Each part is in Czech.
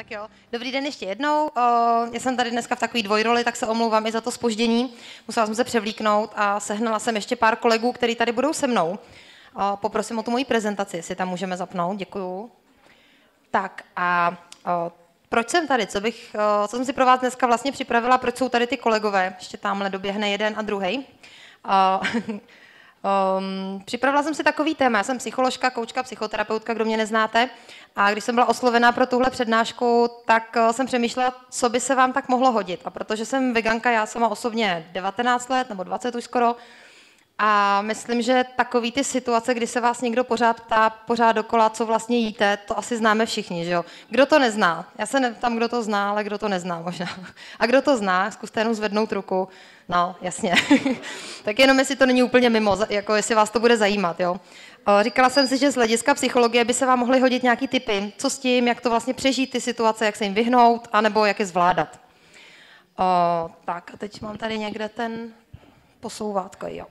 Tak jo, dobrý den ještě jednou. Já jsem tady dneska v takové dvojroli, tak se omlouvám i za to zpoždění. Musela jsem se převlíknout a sehnala jsem ještě pár kolegů, kteří tady budou se mnou. Poprosím o tu moji prezentaci, jestli tam můžeme zapnout. Děkuju. Tak a proč jsem tady? Co jsem si pro vás dneska vlastně připravila? Proč jsou tady ty kolegové? Ještě tamhle doběhne jeden a druhý. Připravila jsem si takový téma, já jsem psycholožka, koučka, psychoterapeutka, kdo mě neznáte, a když jsem byla oslovená pro tuhle přednášku, tak jsem přemýšlela, co by se vám tak mohlo hodit, a protože jsem veganka, já sama osobně 19 let, nebo 20 už skoro, a myslím, že takový ty situace, kdy se vás někdo pořád ptá, pořád dokola, co vlastně jíte, to asi známe všichni, že jo? Kdo to nezná? Já se neptám, kdo to zná, ale kdo to nezná možná. A kdo to zná, zkuste jenom zvednout ruku. No, jasně. Tak jenom, jestli to není úplně mimo, jako jestli vás to bude zajímat, jo? Říkala jsem si, že z hlediska psychologie by se vám mohly hodit nějaký tipy, co s tím, jak to vlastně přežít ty situace, jak se jim vyhnout, anebo jak je zvládat. Tak a teď mám tady někde ten... Posouvátko, jo.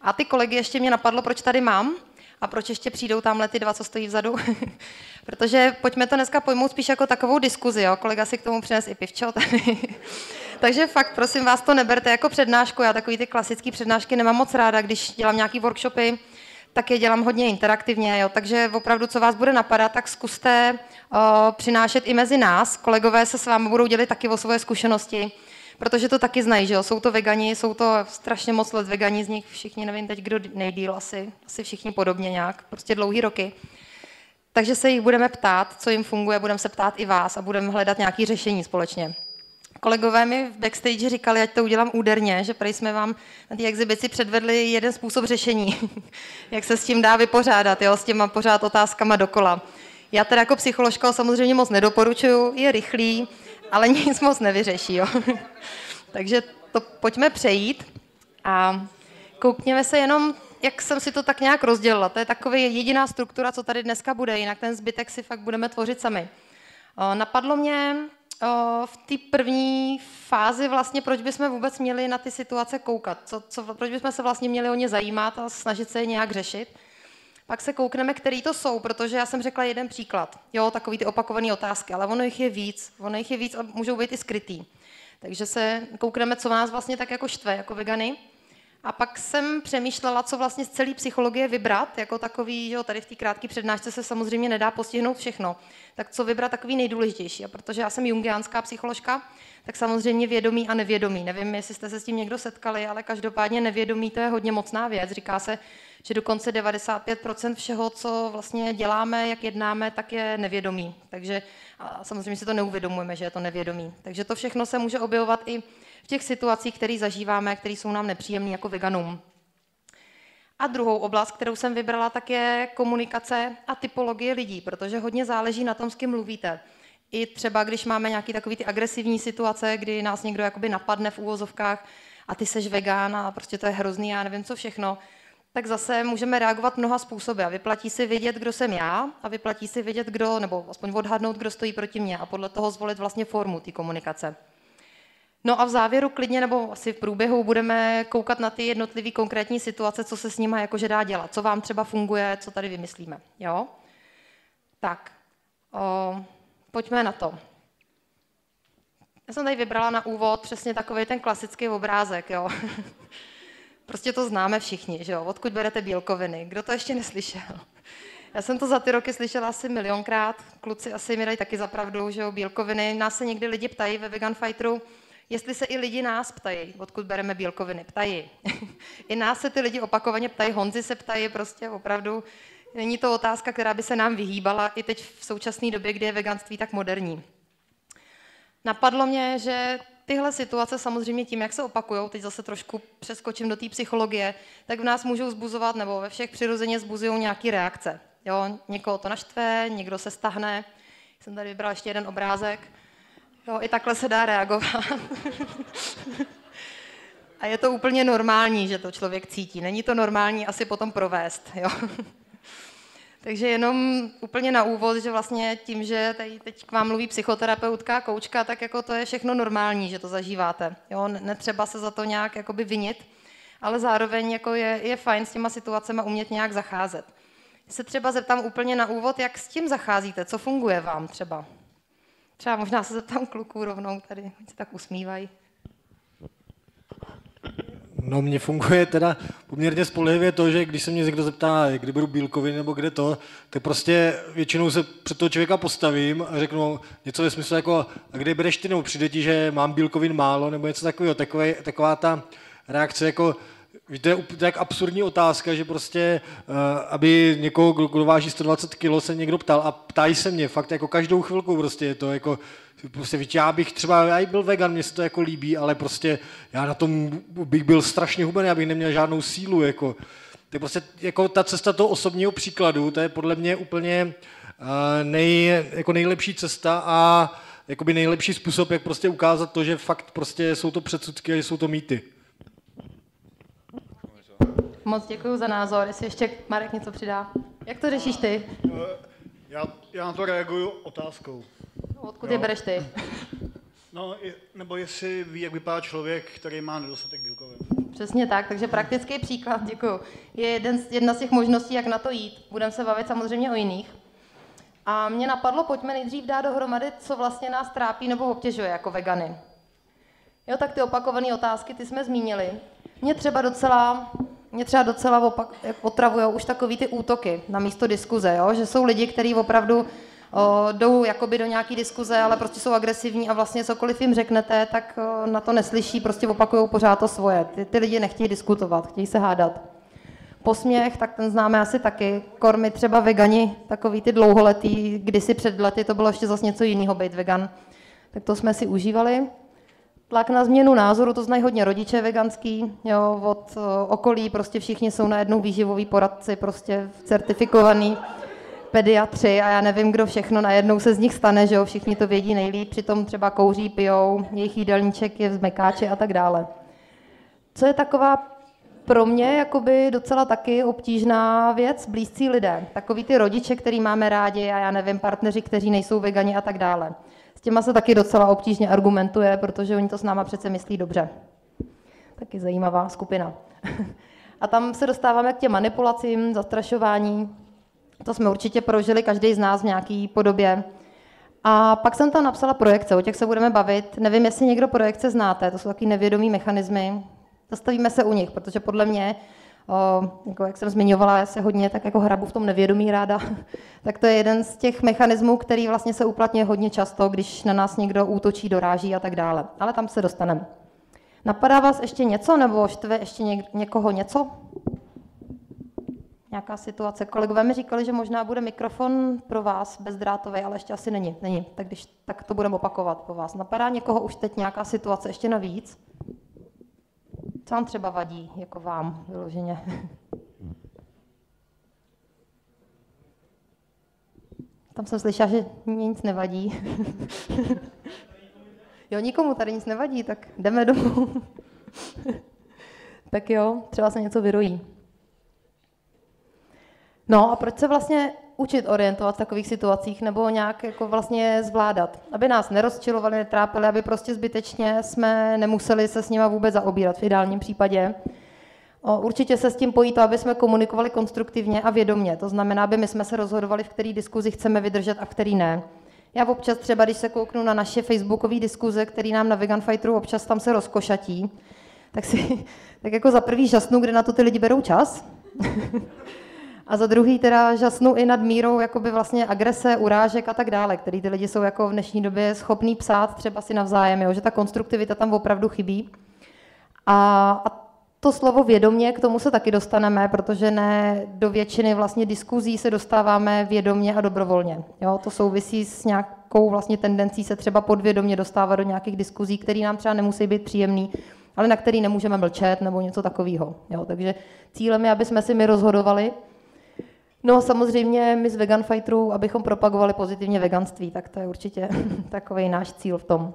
A ty kolegy ještě mě napadlo, proč tady mám a proč ještě přijdou tamhle ty dva, co stojí vzadu. Protože pojďme to dneska pojmout spíš jako takovou diskuzi, jo. Kolega si k tomu přines i pivčo tady. Takže fakt, prosím vás, to neberte jako přednášku. Já takový ty klasické přednášky nemám moc ráda, když dělám nějaký workshopy, tak je dělám hodně interaktivně, jo. Takže opravdu, co vás bude napadat, tak zkuste přinášet i mezi nás. Kolegové se s vámi budou dělit taky o svoje zkušenosti. Protože to taky znají, že jo, jsou to vegani, jsou to strašně moc let vegani, z nich všichni, nevím teď, kdo nejdýl, asi všichni podobně nějak, prostě dlouhý roky. Takže se jich budeme ptát, co jim funguje, budeme se ptát i vás a budeme hledat nějaké řešení společně. Kolegové mi v backstage říkali, ať to udělám úderně, že prý jsme vám na té exibici předvedli jeden způsob řešení, jak se s tím dá vypořádat, jo, s těma pořád otázkama dokola. Já teda jako psycholožka samozřejmě moc nedoporučuju, je rychlý, ale nic moc nevyřeší, jo. Takže to pojďme přejít a koukněme se jenom, jak jsem si to tak nějak rozdělila. To je taková jediná struktura, co tady dneska bude, jinak ten zbytek si fakt budeme tvořit sami. Napadlo mě v té první fázi vlastně, proč bychom vůbec měli na ty situace koukat, proč bychom se vlastně měli o ně zajímat a snažit se je nějak řešit. Pak se koukneme, který to jsou, protože já jsem řekla jeden příklad. Jo, takový ty opakované otázky, ale ono jich je víc a můžou být i skrytý. Takže se koukneme, co nás vlastně tak jako štve, jako vegany. A pak jsem přemýšlela, co vlastně z celé psychologie vybrat, jako takový, jo, tady v té krátké přednášce se samozřejmě nedá postihnout všechno. Tak co vybrat takový nejdůležitější. A protože já jsem jungiánská psycholožka, tak samozřejmě vědomí a nevědomí. Nevím, jestli jste se s tím někdo setkali, ale každopádně nevědomí, to je hodně mocná věc. Říká se, že dokonce 95% všeho, co vlastně děláme, jak jednáme, tak je nevědomí. Takže a samozřejmě si to neuvědomujeme, že je to nevědomí. Takže to všechno se může objevovat i v těch situacích, které zažíváme, které jsou nám nepříjemné jako veganům. A druhou oblast, kterou jsem vybrala, tak je komunikace a typologie lidí, protože hodně záleží na tom, s kým mluvíte. I třeba, když máme nějaké takové ty agresivní situace, kdy nás někdo jakoby napadne v uvozovkách a ty seš vegán a prostě to je hrozný, já nevím co všechno, tak zase můžeme reagovat mnoha způsoby a vyplatí si vědět, kdo jsem já a vyplatí si vědět, kdo, nebo aspoň odhadnout, kdo stojí proti mně a podle toho zvolit vlastně formu té komunikace. No a v závěru klidně, nebo asi v průběhu, budeme koukat na ty jednotlivé konkrétní situace, co se s nima jakože dá dělat, co vám třeba funguje, co tady vymyslíme, jo? Tak, pojďme na to. Já jsem tady vybrala na úvod přesně takový ten klasický obrázek, jo? Prostě to známe všichni, že jo? Odkud berete bílkoviny? Kdo to ještě neslyšel? Já jsem to za ty roky slyšela asi milionkrát, kluci asi mi dají taky za pravdu, že jo, bílkoviny. Nás se někdy lidi ptají ve Vegan Fighteru, jestli se i lidi nás ptají, odkud bereme bílkoviny, ptají. I nás se ty lidi opakovaně ptají, Honzi se ptají, prostě opravdu. Není to otázka, která by se nám vyhýbala i teď v současné době, kdy je veganství tak moderní. Napadlo mě, že tyhle situace samozřejmě tím, jak se opakujou, teď zase trošku přeskočím do té psychologie, tak v nás můžou zbuzovat, nebo ve všech přirozeně zbuzují nějaké reakce. Jo, někoho to naštve, někdo se stahne. Jsem tady vybrala ještě jeden obrázek. Jo, i takhle se dá reagovat. A je to úplně normální, že to člověk cítí. Není to normální asi potom provést. Jo. Takže jenom úplně na úvod, že vlastně tím, že tady teď k vám mluví psychoterapeutka, koučka, tak jako to je všechno normální, že to zažíváte. Jo, netřeba se za to nějak jakoby vinit, ale zároveň jako je fajn s těma situacema umět nějak zacházet. Se třeba zeptám úplně na úvod, jak s tím zacházíte, co funguje vám třeba. Třeba možná se zeptám kluků rovnou tady, oni se tak usmívají. No, mně funguje teda poměrně spolehlivě to, že když se mě někdo zeptá, kdy beru bílkoviny nebo kde to, tak prostě většinou se před toho člověka postavím a řeknu něco ve smyslu jako, a kde bereš ty, nebo přijde ti, že mám bílkovin málo, nebo něco takového. Taková ta reakce jako, víte, to je tak absurdní otázka, že prostě, aby někoho, kdo váží 120 kg, se někdo ptal a ptají se mě fakt jako každou chvilku prostě je to jako, prostě já bych třeba, já byl vegan, mně se to jako líbí, ale prostě já na tom bych byl strašně hubený, abych neměl žádnou sílu, jako. To je prostě jako ta cesta toho osobního příkladu, to je podle mě úplně nejlepší cesta a jakoby nejlepší způsob, jak prostě ukázat to, že fakt prostě jsou to předsudky a že jsou to mýty. Moc děkuji za názor, jestli ještě Marek něco přidá. Jak to řešíš ty? Já na to reaguju otázkou. No, odkud je bereš ty? No, nebo jestli ví, jak vypadá člověk, který má nedostatek bílkovin. Přesně tak, takže praktický příklad, děkuji. Je jedna z těch možností, jak na to jít. Budeme se bavit samozřejmě o jiných. A mě napadlo, pojďme nejdřív dát dohromady, co vlastně nás trápí nebo obtěžuje jako vegany. Jo, tak ty opakované otázky, ty jsme zmínili. Mě třeba docela otravujou už takový ty útoky na místo diskuze, jo? Že jsou lidi, kteří opravdu jdou jakoby do nějaký diskuze, ale prostě jsou agresivní a vlastně cokoliv jim řeknete, tak na to neslyší, prostě opakujou pořád to svoje. Ty lidi nechtějí diskutovat, chtějí se hádat. Posměch, tak ten známe asi taky. Kormy třeba vegani, takový ty dlouholetý, kdysi před lety, to bylo ještě zase něco jiného být vegan. Tak to jsme si užívali. Tlak na změnu názoru, to znají hodně rodiče veganský, jo, od okolí, prostě všichni jsou najednou výživoví poradci, prostě certifikovaný pediatři a já nevím, kdo všechno najednou se z nich stane, že jo, všichni to vědí nejlíp, přitom třeba kouří, pijou, jejich jídelníček je v zmekáči a tak dále. Co je taková pro mě jakoby docela taky obtížná věc, blízcí lidé, takový ty rodiče, který máme rádi a já nevím, partneři, kteří nejsou vegani a tak dále. S těma se taky docela obtížně argumentuje, protože oni to s náma přece myslí dobře. Taky zajímavá skupina. A tam se dostáváme k těm manipulacím, zastrašování. To jsme určitě prožili, každý z nás v nějaký podobě. A pak jsem tam napsala projekce, o těch se budeme bavit. Nevím, jestli někdo projekce znáte, to jsou taky nevědomý mechanismy. Zastavíme se u nich, protože podle mě, jako jak jsem zmiňovala, já se hodně tak jako hrabu v tom nevědomí ráda, tak to je jeden z těch mechanismů, který vlastně se uplatňuje hodně často, když na nás někdo útočí, doráží a tak dále. Ale tam se dostaneme. Napadá vás ještě něco, nebo štve ještě někoho něco? Nějaká situace. Kolegové mi říkali, že možná bude mikrofon pro vás bezdrátový, ale ještě asi není. Tak když tak to budeme opakovat po vás. Napadá někoho už teď nějaká situace ještě navíc? Co vám třeba vadí, jako vám, vyloženě? Tam jsem slyšela, že mě nic nevadí. Jo, nikomu tady nic nevadí, tak jdeme domů. Tak jo, třeba se něco vyrojí. No a proč se vlastně učit orientovat v takových situacích, nebo nějak jako vlastně zvládat, aby nás nerozčilovali, netrápili, aby prostě zbytečně jsme nemuseli se s nima vůbec zaobírat v ideálním případě. Určitě se s tím pojí to, aby jsme komunikovali konstruktivně a vědomě, to znamená, aby my jsme se rozhodovali, v který diskuzi chceme vydržet a v který ne. Já občas třeba, když se kouknu na naše facebookové diskuze, které nám na Vegan Fighteru občas tam se rozkošatí, tak jako za prvý žasnu, kde na to ty lidi berou čas. A za druhý teda žasnu i nad mírou jakoby vlastně agrese, urážek a tak dále, který ty lidi jsou jako v dnešní době schopní psát třeba si navzájem, jo, že ta konstruktivita tam opravdu chybí. A to slovo vědomě, k tomu se taky dostaneme, protože ne do většiny vlastně diskuzí se dostáváme vědomě a dobrovolně. Jo, to souvisí s nějakou vlastně tendencí se třeba podvědomě dostávat do nějakých diskuzí, které nám třeba nemusí být příjemný, ale na který nemůžeme mlčet nebo něco takového. Jo, takže cílem je, aby jsme si my rozhodovali. No a samozřejmě my z Vegan Fighterů, abychom propagovali pozitivně veganství, tak to je určitě takový náš cíl v tom.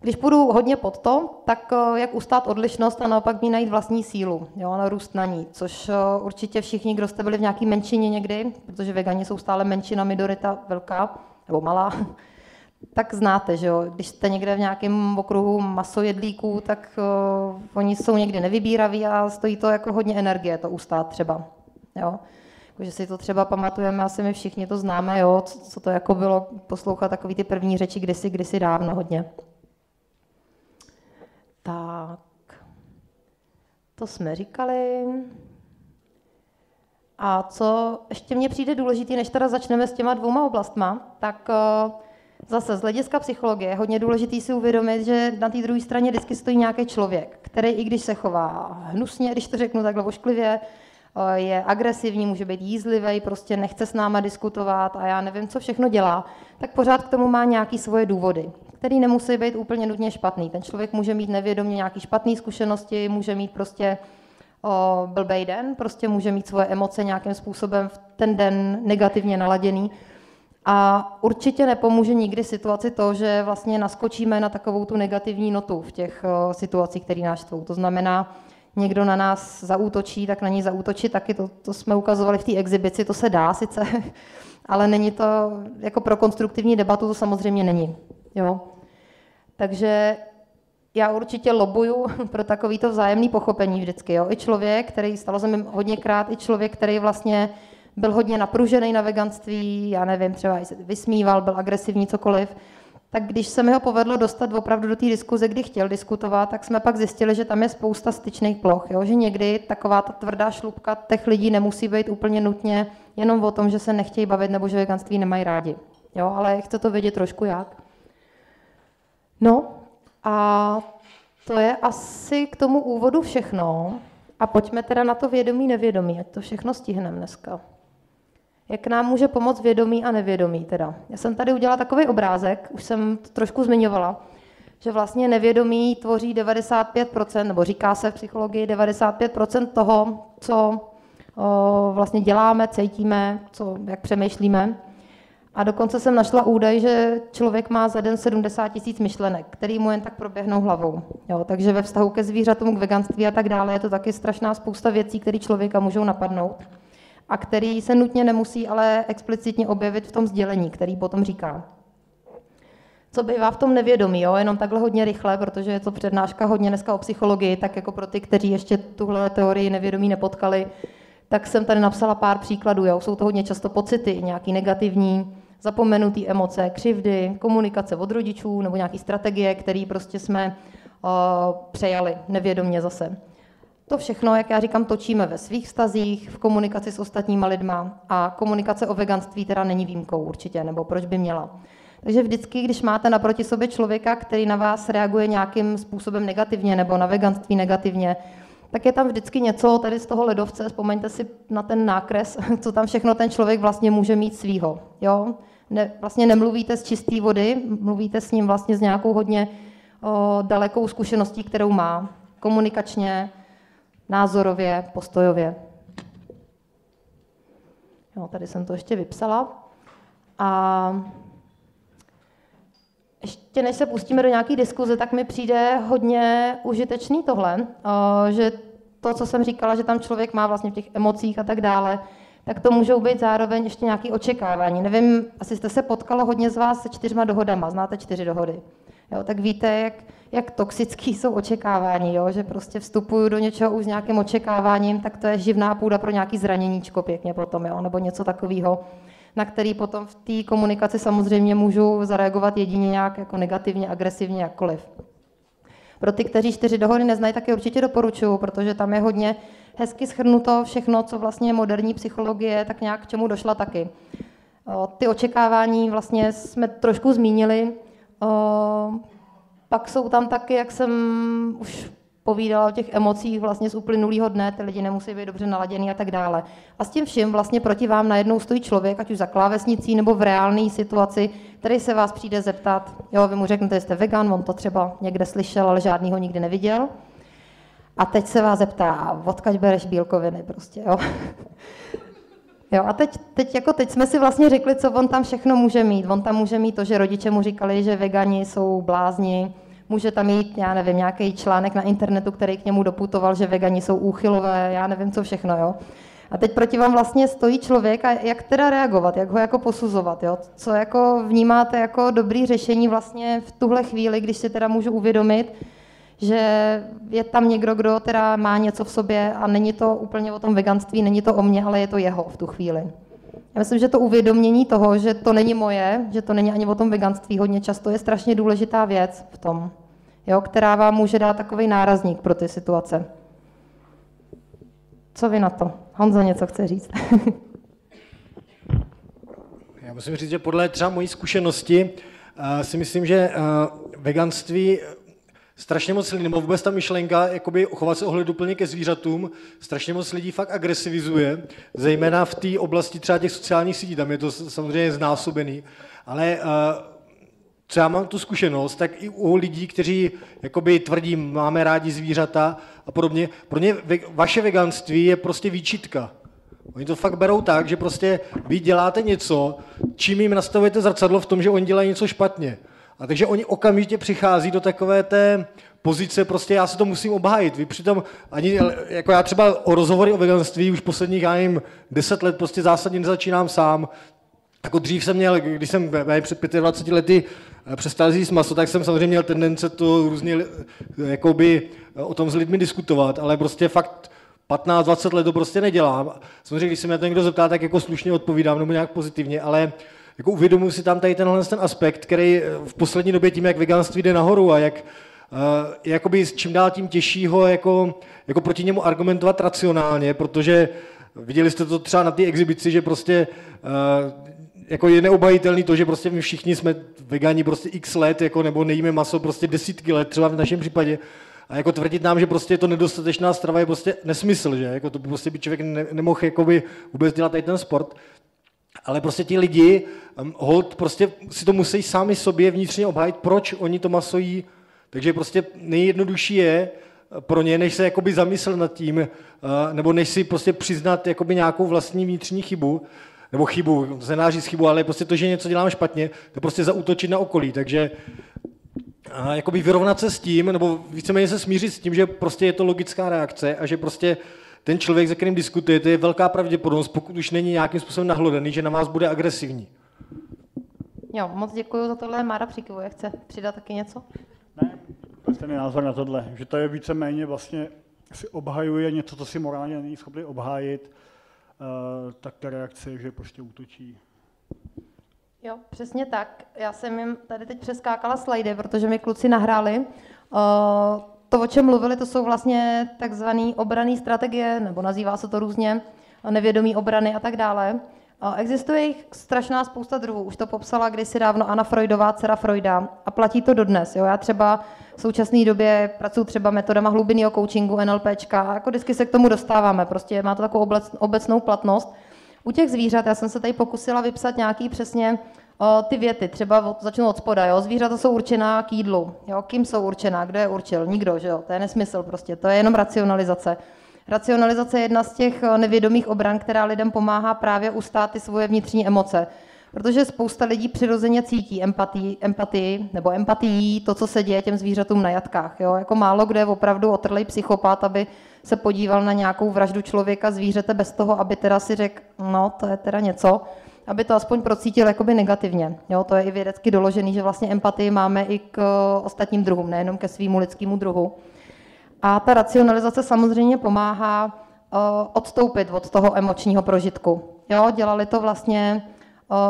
Když půjdu hodně pod to, tak jak ustát odlišnost a naopak mi najít vlastní sílu, jo, na růst na ní, což určitě všichni, kdo jste byli v nějaký menšině někdy, protože vegani jsou stále menšina, minorita velká nebo malá, tak znáte, že jo, když jste někde v nějakém okruhu masojedlíků, tak oni jsou někdy nevybíraví a stojí to jako hodně energie to ustát třeba. Jo. Jakože si to třeba pamatujeme, asi my všichni to známe, jo, co to jako bylo poslouchat takový ty první řeči kdysi dávno hodně. Tak, to jsme říkali. A co ještě mně přijde důležitý, než teda začneme s těma dvouma oblastma, tak zase z hlediska psychologie je hodně důležitý si uvědomit, že na té druhé straně vždycky stojí nějaký člověk, který i když se chová hnusně, když to řeknu takhle ošklivě, je agresivní, může být jízlivý, prostě nechce s náma diskutovat a já nevím, co všechno dělá, tak pořád k tomu má nějaké svoje důvody, které nemusí být úplně nutně špatný. Ten člověk může mít nevědomě nějaké špatné zkušenosti, může mít prostě blbej den, prostě může mít svoje emoce nějakým způsobem v ten den negativně naladěný. A určitě nepomůže nikdy situaci to, že vlastně naskočíme na takovou tu negativní notu v těch situacích, které nás tvou. To znamená, někdo na nás zaútočí, tak na ní zaútočí taky, to jsme ukazovali v té exibici, to se dá sice, ale není to, jako pro konstruktivní debatu to samozřejmě není. Jo? Takže já určitě lobuju pro takovýto vzájemné pochopení vždycky. Jo? I člověk, který, stalo se mi hodněkrát, i člověk, který vlastně byl hodně napružený na veganství, já nevím, třeba se vysmíval, byl agresivní, cokoliv, tak když se mi ho povedlo dostat opravdu do té diskuze, kdy chtěl diskutovat, tak jsme pak zjistili, že tam je spousta styčných ploch, jo? Že někdy taková ta tvrdá šlupka těch lidí nemusí být úplně nutně jenom o tom, že se nechtějí bavit nebo že veganství nemají rádi. Jo? Ale chce to vědět trošku jak. No a to je asi k tomu úvodu všechno. A pojďme teda na to vědomí, nevědomí, ať to všechno stihneme dneska. Jak nám může pomoct vědomí a nevědomí teda. Já jsem tady udělala takový obrázek, už jsem to trošku zmiňovala, že vlastně nevědomí tvoří 95%, nebo říká se v psychologii 95% toho, co vlastně děláme, cítíme, jak přemýšlíme. A dokonce jsem našla údaj, že člověk má za den 70 000 myšlenek, který mu jen tak proběhnou hlavou. Jo, takže ve vztahu ke zvířatům, k veganství a tak dále je to taky strašná spousta věcí, které člověka můžou napadnout a který se nutně nemusí ale explicitně objevit v tom sdělení, který potom říká. Co bývá v tom nevědomí, jo? Jenom takhle hodně rychle, protože je to přednáška hodně dneska o psychologii, tak jako pro ty, kteří ještě tuhle teorii nevědomí nepotkali, tak jsem tady napsala pár příkladů. Jo? Jsou to hodně často pocity, nějaký negativní, zapomenutý emoce, křivdy, komunikace od rodičů nebo nějaký strategie, které prostě jsme přejali nevědomě zase. To všechno, jak já říkám, točíme ve svých vztazích, v komunikaci s ostatníma lidma a komunikace o veganství teda není výjimkou určitě, nebo proč by měla. Takže vždycky, když máte naproti sobě člověka, který na vás reaguje nějakým způsobem negativně nebo na veganství negativně, tak je tam vždycky něco tady z toho ledovce, vzpomeňte si na ten nákres, co tam všechno ten člověk vlastně může mít svýho. Jo? Vlastně nemluvíte z čisté vody, mluvíte s ním vlastně s nějakou hodně dalekou zkušeností, kterou má komunikačně, názorově, postojově. Jo, tady jsem to ještě vypsala. A ještě než se pustíme do nějaké diskuze, tak mi přijde hodně užitečný tohle, že to, co jsem říkala, že tam člověk má vlastně v těch emocích a tak dále, tak to můžou být zároveň ještě nějaké očekávání. Nevím, asi jste se potkala hodně z vás se 4 dohodama, znáte 4 dohody. Jo, tak víte, jak toxický jsou očekávání, jo? Že prostě vstupuju do něčeho už s nějakým očekáváním, tak to je živná půda pro nějaký zraněníčko pěkně potom, jo? Nebo něco takového, na který potom v té komunikaci samozřejmě můžu zareagovat jedině nějak jako negativně, agresivně, jakkoliv. Pro ty, kteří 4 dohody neznají, tak je určitě doporučuju, protože tam je hodně hezky shrnuto všechno, co vlastně moderní psychologie, tak nějak k čemu došla taky. Ty očekávání vlastně jsme trošku zmínili, pak jsou tam taky, jak jsem už povídala o těch emocích vlastně z uplynulého dne, ty lidi nemusí být dobře naladěný a tak dále. A s tím vším vlastně proti vám najednou stojí člověk, ať už za klávesnicí nebo v reálné situaci, který se vás přijde zeptat, jo, vy mu řeknete, že jste vegan, on to třeba někde slyšel, ale žádný ho nikdy neviděl. A teď se vás zeptá, odkud bereš bílkoviny prostě, jo. Jo, a teď jsme si vlastně řekli, co on tam všechno může mít. On tam může mít to, že rodiče mu říkali, že vegani jsou blázni. Může tam mít, já nevím, nějaký článek na internetu, který k němu doputoval, že vegani jsou úchylové, já nevím, co všechno. Jo. A teď proti vám vlastně stojí člověk a jak teda reagovat, jak ho jako posuzovat. Jo. Co jako vnímáte jako dobré řešení vlastně v tuhle chvíli, když si teda můžu uvědomit, že je tam někdo, kdo teda má něco v sobě a není to úplně o tom veganství, není to o mně, ale je to jeho v tu chvíli. Já myslím, že to uvědomění toho, že to není moje, že to není ani o tom veganství hodně často, je strašně důležitá věc v tom, jo, která vám může dát takový nárazník pro ty situace. Co vy na to? Honza něco chce říct. Já musím říct, že podle třeba mojí zkušenosti si myslím, že veganství strašně moc lidí, nebo vůbec ta myšlenka, jakoby chovat se ohleduplně ke zvířatům, strašně moc lidí fakt agresivizuje, zejména v té oblasti třeba těch sociálních sítí, tam je to samozřejmě znásobený, ale co já mám tu zkušenost, tak i u lidí, kteří jakoby tvrdí, máme rádi zvířata a podobně, pro ně vaše veganství je prostě výčitka. Oni to fakt berou tak, že prostě vy děláte něco, čím jim nastavujete zrcadlo v tom, že oni dělají něco špatně. A takže oni okamžitě přichází do takové té pozice, prostě já se to musím obhájit. Vy přitom, ani, jako já třeba o rozhovory o veganství už posledních, já nevím, 10 let prostě zásadně nezačínám sám. Jako dřív jsem měl, když jsem před 25 lety přestal jíst maso, tak jsem samozřejmě měl tendence to různě, jakoby, o tom s lidmi diskutovat, ale prostě fakt 15-20 let to prostě nedělám. Samozřejmě, když se mě to někdo zeptá, tak jako slušně odpovídám nebo nějak pozitivně, ale jako uvědomuji si tam tady tenhle aspekt, který v poslední době tím, jak veganství jde nahoru a jak jakoby čím dál tím těžší ho jako proti němu argumentovat racionálně, protože viděli jste to třeba na té exibici, že prostě jako je neobhajitelný to, že prostě my všichni jsme vegani prostě x let, jako, nebo nejíme maso prostě 10 let třeba v našem případě. A jako tvrdit nám, že prostě je to nedostatečná strava, je prostě nesmysl, že? Jako to prostě by člověk nemohl jakoby vůbec dělat tady ten sport. Ale prostě ti lidi, hold, prostě si to musí sami sobě vnitřně obhájit, proč oni to maso jí. Takže prostě nejjednodušší je pro ně, než se jakoby zamyslet nad tím, nebo než si prostě přiznat jakoby nějakou vlastní vnitřní chybu, nebo chybu, znáří z chybu, ale prostě to, že něco dělám špatně, to prostě zaútočit na okolí. Takže jakoby vyrovnat se s tím, nebo víceméně se smířit s tím, že prostě je to logická reakce a že prostě ten člověk, se kterým diskutujete, je velká pravděpodobnost, pokud už není nějakým způsobem nahlodaný, že na vás bude agresivní. Jo, moc děkuji za tohle. Mára přikivuje, chce přidat taky něco? Ne, to je ten názor na tohle, že to je víceméně vlastně si obhajuje něco, co si morálně není schopný obhájit, tak ta reakce, že prostě útočí. Jo, přesně tak. Já jsem jim tady teď přeskákala slajdy, protože mi kluci nahráli. To, o čem mluvili, to jsou vlastně takzvané obranné strategie, nebo nazývá se to různě, nevědomí obrany a tak dále. Existuje jich strašná spousta druhů. Už to popsala kdysi dávno Anna Freudová, dcera Freuda, a platí to dodnes. Jo? Já třeba v současné době pracuji třeba metodama hlubinného coachingu, NLPčka, a jako vždycky se k tomu dostáváme. Prostě má to takovou obecnou platnost. U těch zvířat, já jsem se tady pokusila vypsat nějaký přesně ty věty, třeba začnu od spoda, jo? Zvířata jsou určená k jídlu, jo? Kým jsou určená, kdo je určil, nikdo, že jo? To je nesmysl prostě, to je jenom racionalizace. Racionalizace je jedna z těch nevědomých obran, která lidem pomáhá právě ustát ty svoje vnitřní emoce, protože spousta lidí přirozeně cítí empatii, to, co se děje těm zvířatům na jatkách, jo? Jako málo kdo je opravdu otrlej psychopat, aby se podíval na nějakou vraždu člověka, zvířete bez toho, aby teda si řekl, no to je teda něco, aby to aspoň procítil jakoby negativně. Jo, to je i vědecky doložený, že vlastně empatii máme i k ostatním druhům, nejenom ke svýmu lidskému druhu. A ta racionalizace samozřejmě pomáhá odstoupit od toho emočního prožitku. Jo, dělali to vlastně,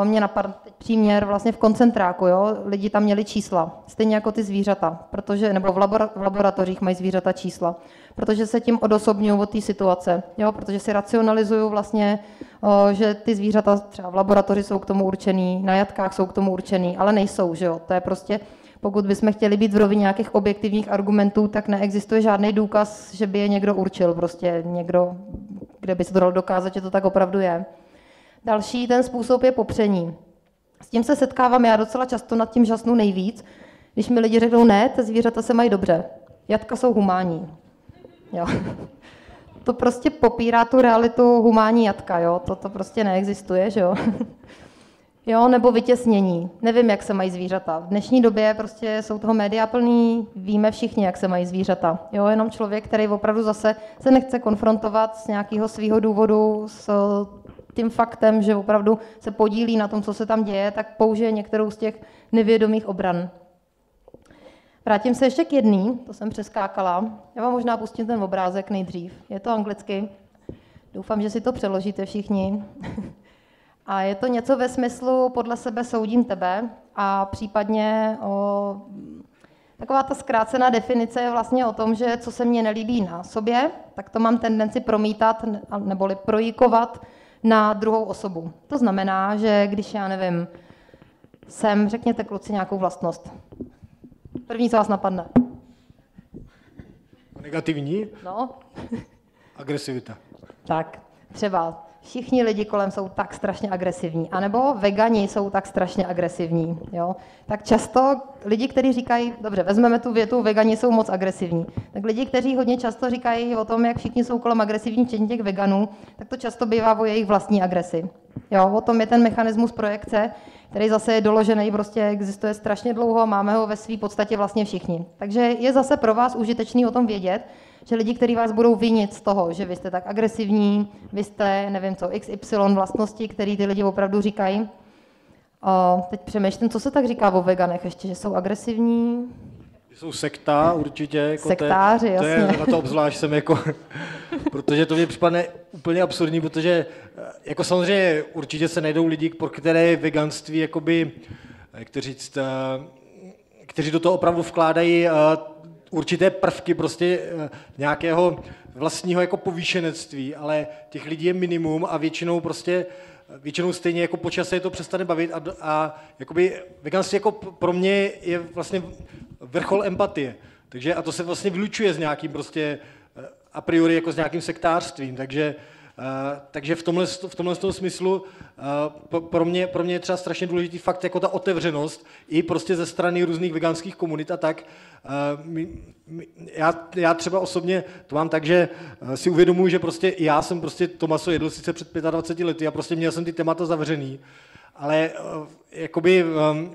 mě napadl příměr vlastně v koncentráku, jo, lidi tam měli čísla, stejně jako ty zvířata, protože, nebo v laboratořích mají zvířata čísla, protože se tím odosobňují od té situace, jo, protože si racionalizují vlastně, že ty zvířata třeba v laboratoři jsou k tomu určený, na jatkách jsou k tomu určený, ale nejsou, že jo, to je prostě, pokud bychom chtěli být v rovině nějakých objektivních argumentů, tak neexistuje žádný důkaz, že by je někdo určil, prostě někdo, kde by se to dalo dokázat, že to tak opravdu je. Další ten způsob je popření. S tím se setkávám, já docela často nad tím žasnu nejvíc, když mi lidi řeknou, ne, ty zvířata se mají dobře, jatka jsou humánní. Jo. To prostě popírá tu realitu humánní jatka, jo? To prostě neexistuje, že jo? Jo, nebo vytěsnění. Nevím, jak se mají zvířata. V dnešní době prostě jsou toho média plný, víme všichni, jak se mají zvířata. Jo, jenom člověk, který opravdu zase se nechce konfrontovat z nějakého svého důvodu s tím faktem, že opravdu se podílí na tom, co se tam děje, tak použije některou z těch nevědomých obran. Vrátím se ještě k jedný, to jsem přeskákala. Já vám možná pustím ten obrázek nejdřív. Je to anglicky. Doufám, že si to přeložíte všichni. A je to něco ve smyslu podle sebe soudím tebe a případně taková ta zkrácená definice je vlastně o tom, že co se mně nelíbí na sobě, tak to mám tendenci promítat neboli projikovat na druhou osobu. To znamená, že když já nevím, jsem, řekněte kluci nějakou vlastnost. První, co vás napadne. Negativní? No. Agresivita. Tak, třeba. Všichni lidi kolem jsou tak strašně agresivní. A nebo vegani jsou tak strašně agresivní. Jo? Tak často lidi, kteří říkají, dobře, vezmeme tu větu, vegani jsou moc agresivní. Tak lidi, kteří hodně často říkají o tom, jak všichni jsou kolem agresivní, včetně těch veganů, tak to často bývá o jejich vlastní agresi. Jo? O tom je ten mechanismus projekce, který zase je doložený, prostě existuje strašně dlouho, máme ho ve své podstatě vlastně všichni. Takže je zase pro vás užitečný o tom vědět, že lidi, kteří vás budou vinit z toho, že vy jste tak agresivní, vy jste, nevím co, XY vlastnosti, které ty lidi opravdu říkají. Teď přemýšlím, co se tak říká o veganech ještě, že jsou agresivní. Jsou sekta určitě. Jako sektáři, jasně. To je na to obzvlášť jsem jako, protože to mě připadne úplně absurdní, protože jako samozřejmě určitě se najdou lidi, pro které veganství jakoby, jak to říct, kteří do toho opravdu vkládají určité prvky prostě nějakého vlastního jako povýšenectví, ale těch lidí je minimum a většinou stejně jako po čase je to přestane bavit a jakoby veganství jako pro mě je vlastně vrchol empatie. Takže a to se vlastně vylučuje s nějakým prostě a priori jako s nějakým sektářstvím, takže v tomhle tom smyslu pro mě je třeba strašně důležitý fakt jako ta otevřenost i prostě ze strany různých veganských komunit a tak. Já třeba osobně to mám tak, že si uvědomuji, že prostě já jsem prostě to maso jedl sice před 25 lety a prostě měl jsem ty témata zavřený, ale jakoby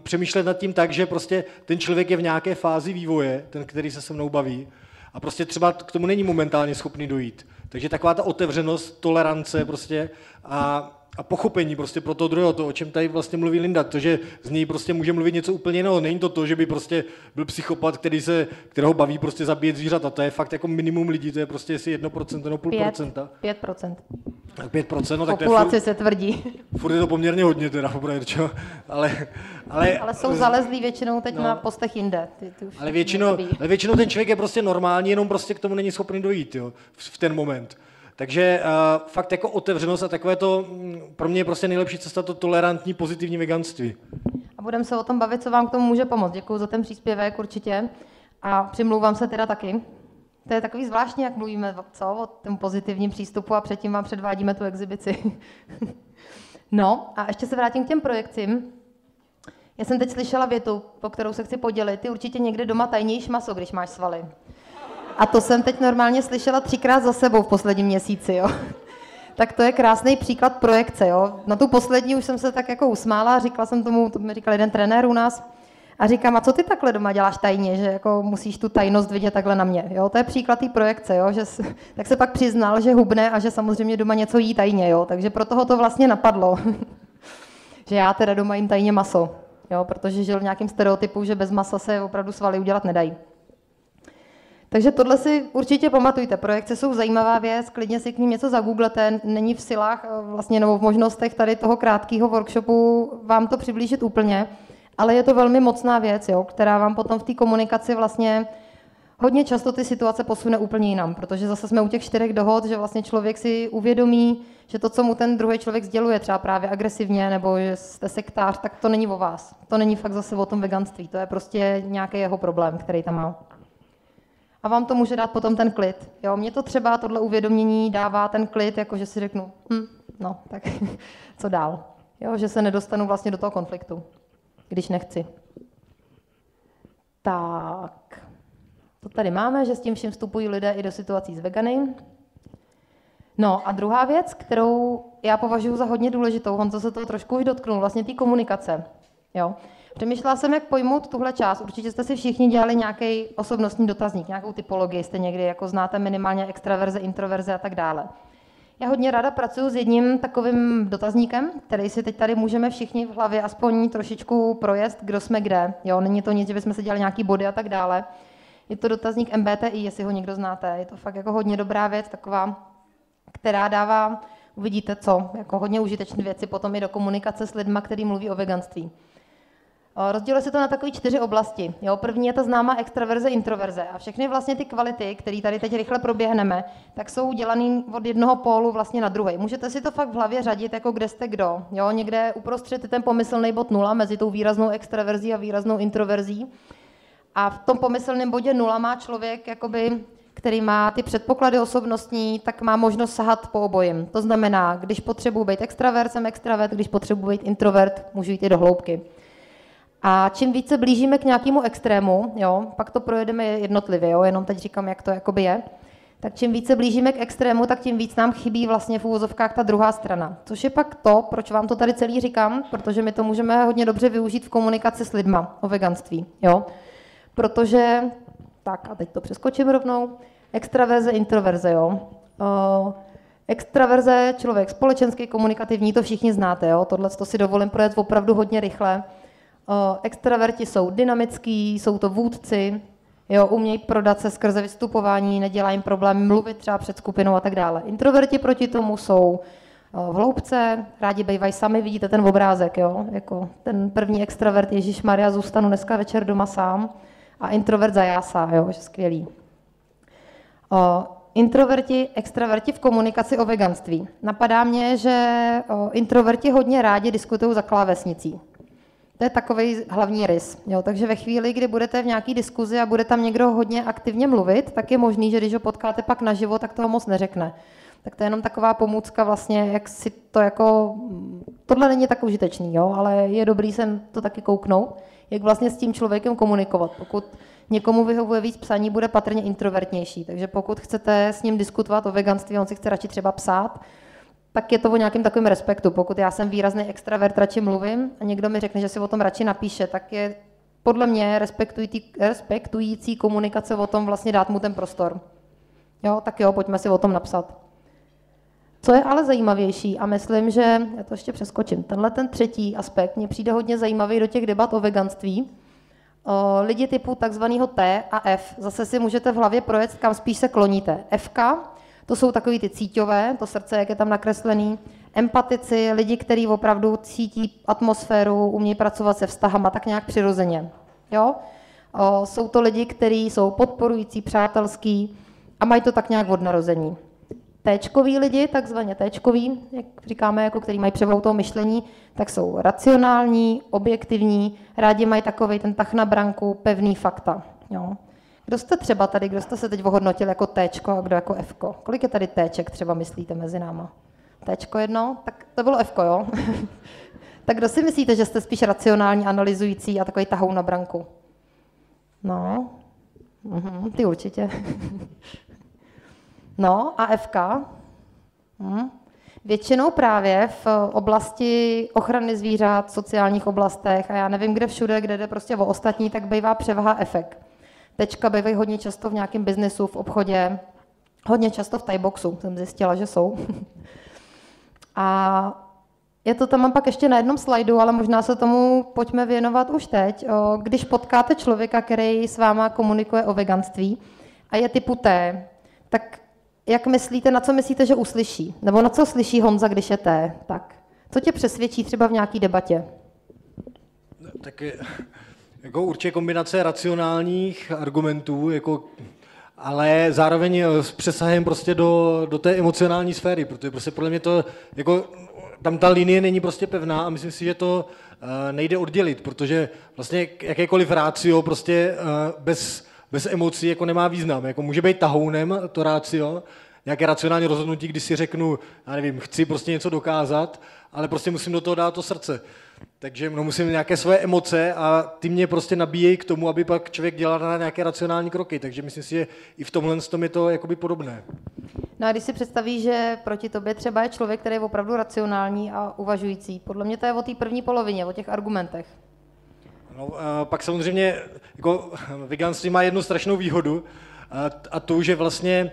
přemýšlet nad tím tak, že prostě ten člověk je v nějaké fázi vývoje, ten, který se mnou baví, a prostě třeba k tomu není momentálně schopný dojít. Takže taková ta otevřenost, tolerance prostě a pochopení prostě pro toho druhého, to, o čem tady vlastně mluví Linda, to, že z něj prostě může mluvit něco úplně jiného. Není to, že by prostě byl psychopat, kterého baví prostě zabíjet zvířata. To je fakt jako minimum lidí, to je prostě jestli 1% nebo 0,5%. 5%. Tak 5%, no tak populace to je furt, se tvrdí. Furt je to poměrně hodně teda, popravdě, ale jsou zalezlí většinou teď na postech jinde. Ale většinou ten člověk je prostě normální, jenom prostě k tomu není schopný dojít, jo, v ten moment. Takže fakt jako otevřenost a takové to, pro mě je prostě nejlepší cesta to tolerantní, pozitivní veganství. A budeme se o tom bavit, co vám k tomu může pomoct. Děkuji za ten příspěvek určitě a přimlouvám se teda taky. To je takový zvláštní, jak mluvíme o tom pozitivním přístupu a předtím vám předvádíme tu exibici. No a ještě se vrátím k těm projekcím. Já jsem teď slyšela větu, po kterou se chci podělit. Ty určitě někde doma tajnějíš maso, když máš svaly. A to jsem teď normálně slyšela 3krát za sebou v posledním měsíci, jo. Tak to je krásný příklad projekce, jo. Na tu poslední už jsem se tak jako usmála, říkala jsem tomu, to mi říkal jeden trenér u nás, a říkám, a co ty takhle doma děláš tajně, že jako musíš tu tajnost vidět takhle na mě, jo. To je příklad té projekce, jo, že tak se pak přiznal, že hubne a že samozřejmě doma něco jí tajně, jo. Takže proto ho to vlastně napadlo, že já teda doma jím tajně maso, jo, protože žil v nějakém stereotypu, že bez masa se opravdu svaly udělat nedají. Takže tohle si určitě pamatujte. Projekce jsou zajímavá věc, klidně si k ním něco zagooglete, není v silách vlastně, nebo v možnostech tady toho krátkého workshopu vám to přiblížit úplně, ale je to velmi mocná věc, jo, která vám potom v té komunikaci vlastně hodně často ty situace posune úplně jinam, protože zase jsme u těch 4 dohod, že vlastně člověk si uvědomí, že to, co mu ten druhý člověk sděluje, třeba právě agresivně, nebo že jste sektář, tak to není o vás. To není fakt zase o tom veganství, to je prostě nějaký jeho problém, který tam má. A vám to může dát potom ten klid. Jo, mně to třeba tohle uvědomění dává ten klid, jako že si řeknu, no, tak co dál. Jo, že se nedostanu vlastně do toho konfliktu, když nechci. Tak, to tady máme, že s tím vším vstupují lidé i do situací s vegany. No a druhá věc, kterou já považuji za hodně důležitou, Honzo se toho trošku už dotknul, vlastně té komunikace. Jo. Přemýšlela jsem, jak pojmout tuhle část. Určitě jste si všichni dělali nějaký osobnostní dotazník, nějakou typologii, jste někdy jako znáte minimálně extraverze, introverze a tak dále. Já hodně ráda pracuji s jedním takovým dotazníkem, který si teď tady můžeme všichni v hlavě aspoň trošičku projet, kdo jsme kde. Jo, není to nic, že bychom se dělali nějaký body a tak dále. Je to dotazník MBTI, jestli ho někdo znáte. Je to fakt jako hodně dobrá věc, taková, která dává, uvidíte co, jako hodně užitečné věci potom i do komunikace s lidma, který mluví o veganství. Rozděluje se to na takové 4 oblasti. Jo, první je ta známá extraverze, introverze. A všechny vlastně ty kvality, které tady teď rychle proběhneme, tak jsou dělané od jednoho pólu vlastně na druhý. Můžete si to fakt v hlavě řadit, jako kde jste kdo. Jo, někde uprostřed je ten pomyslný bod 0 mezi tou výraznou extraverzí a výraznou introverzí. A v tom pomyslném bodě 0 má člověk, jakoby, který má ty předpoklady osobnostní, tak má možnost sahat po obojím. To znamená, když potřebuji být extravert, jsem extravert, když potřebuji být introvert, můžu jít i do hloubky. A čím více blížíme k nějakému extrému, jo, pak to projedeme jednotlivě, jo, jenom teď říkám, jak to jakoby je, tak čím více blížíme k extrému, tak tím víc nám chybí vlastně v úvozovkách ta druhá strana. Což je pak to, proč vám to tady celý říkám, protože my to můžeme hodně dobře využít v komunikaci s lidma o veganství, jo. Protože, tak a teď to přeskočím rovnou, extraverze, introverze, jo. Extraverze, člověk společenský, komunikativní, to všichni znáte, jo. Tohle to si dovolím projet opravdu hodně rychle. Extraverti jsou dynamický, jsou to vůdci, jo, umějí prodat se skrze vystupování, nedělá jim problém mluvit třeba před skupinou a tak dále. Introverti proti tomu jsou v hloubce, rádi bejvají sami, vidíte ten obrázek, jo, jako ten první extravert, ježišmarja, zůstanu dneska večer doma sám, a introvert zajásá, jo, že skvělý. Introverti, extraverti v komunikaci o veganství. Napadá mě, že introverti hodně rádi diskutují za klávesnicí. To je takový hlavní rys. Jo, takže ve chvíli, kdy budete v nějaký diskuzi a bude tam někdo hodně aktivně mluvit, tak je možný, že když ho potkáte pak naživo, tak toho moc neřekne. Tak to je jenom taková pomůcka vlastně, jak si to jako... Tohle není tak užitečný, jo, ale je dobrý sem to taky kouknout, jak vlastně s tím člověkem komunikovat. Pokud někomu vyhovuje víc psaní, bude patrně introvertnější. Takže pokud chcete s ním diskutovat o veganství, on si chce radši třeba psát, tak je to o nějakém takovém respektu. Pokud já jsem výrazný extravert, radši mluvím a někdo mi řekne, že si o tom radši napíše, tak je podle mě respektující komunikace o tom vlastně dát mu ten prostor. Jo, tak jo, pojďme si o tom napsat. Co je ale zajímavější a myslím, že, já to ještě přeskočím, tenhle ten třetí aspekt mě přijde hodně zajímavý do těch debat o veganství. Lidi typu takzvaného T a F, zase si můžete v hlavě projet, kam spíš se kloníte. Fka, to jsou takový ty cíťové, to srdce, jak je tam nakreslený, empatici, lidi, kteří opravdu cítí atmosféru, umějí pracovat se vztahama tak nějak přirozeně. Jo? Jsou to lidi, kteří jsou podporující, přátelský a mají to tak nějak od narození. Téčkoví lidi, takzvaně téčkoví, jak říkáme, jako který mají převahu toho myšlení, tak jsou racionální, objektivní, rádi mají takovej ten tah na branku, pevný fakta. Jo? Kdo jste třeba tady, kdo jste se teď ohodnotil jako Téčko a kdo jako Fko? Kolik je tady Téček třeba myslíte mezi náma? Téčko jedno? Tak to bylo Fko, jo? Tak kdo si myslíte, že jste spíš racionální, analyzující a takový tahou na branku? No, ty určitě. No a Fka? Většinou právě v oblasti ochrany zvířat, sociálních oblastech a já nevím, kde všude, kde jde prostě o ostatní, tak bývá převaha Fek. Tečka bývají hodně často v nějakém biznesu, v obchodě, hodně často v tajboxu, jsem zjistila, že jsou. A je to tam mám pak ještě na jednom slajdu, ale možná se tomu pojďme věnovat už teď. Když potkáte člověka, který s váma komunikuje o veganství a je typu T, tak jak myslíte, na co myslíte, že uslyší? Nebo na co slyší Honza, když je T? Tak, co tě přesvědčí třeba v nějaké debatě? No, tak je... Jako určitě kombinace racionálních argumentů, jako, ale zároveň s přesahem prostě do té emocionální sféry, protože prostě podle mě to, jako, tam ta linie není prostě pevná a myslím si, že to nejde oddělit, protože vlastně jakékoliv rácio prostě bez emocí jako nemá význam. Jako může být tahounem to rácio, nějaké racionální rozhodnutí, když si řeknu, já nevím, chci prostě něco dokázat, ale prostě musím do toho dát to srdce. Takže musím nějaké své emoce a ty mě prostě nabíjejí k tomu, aby pak člověk dělal na nějaké racionální kroky. Takže myslím si, že i v tomhle je to jakoby podobné. No a když si představíš, že proti tobě třeba je člověk, který je opravdu racionální a uvažující, podle mě to je o té první polovině, o těch argumentech. No, pak samozřejmě jako, veganství má jednu strašnou výhodu a to, že vlastně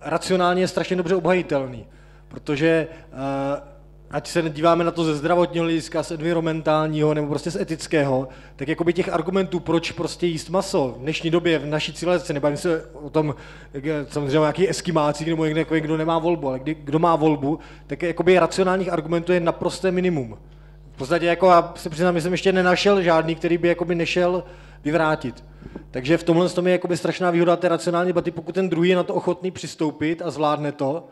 racionálně je strašně dobře obhajitelný. protože ať se díváme na to ze zdravotního hlediska, z environmentálního nebo prostě z etického, tak jakoby těch argumentů, proč prostě jíst maso v dnešní době, v naší civilizaci, nebavím se o tom, samozřejmě nějaký eskimácích nebo někde, kdo nemá volbu, ale kdo má volbu, tak jakoby racionálních argumentů je naprosté minimum. V podstatě jako já se přiznám, že jsem ještě nenašel žádný, který by jakoby nešel vyvrátit. Takže v tomhle je jakoby strašná výhoda té racionální debaty, pokud ten druhý je na to ochotný přistoupit a zvládne to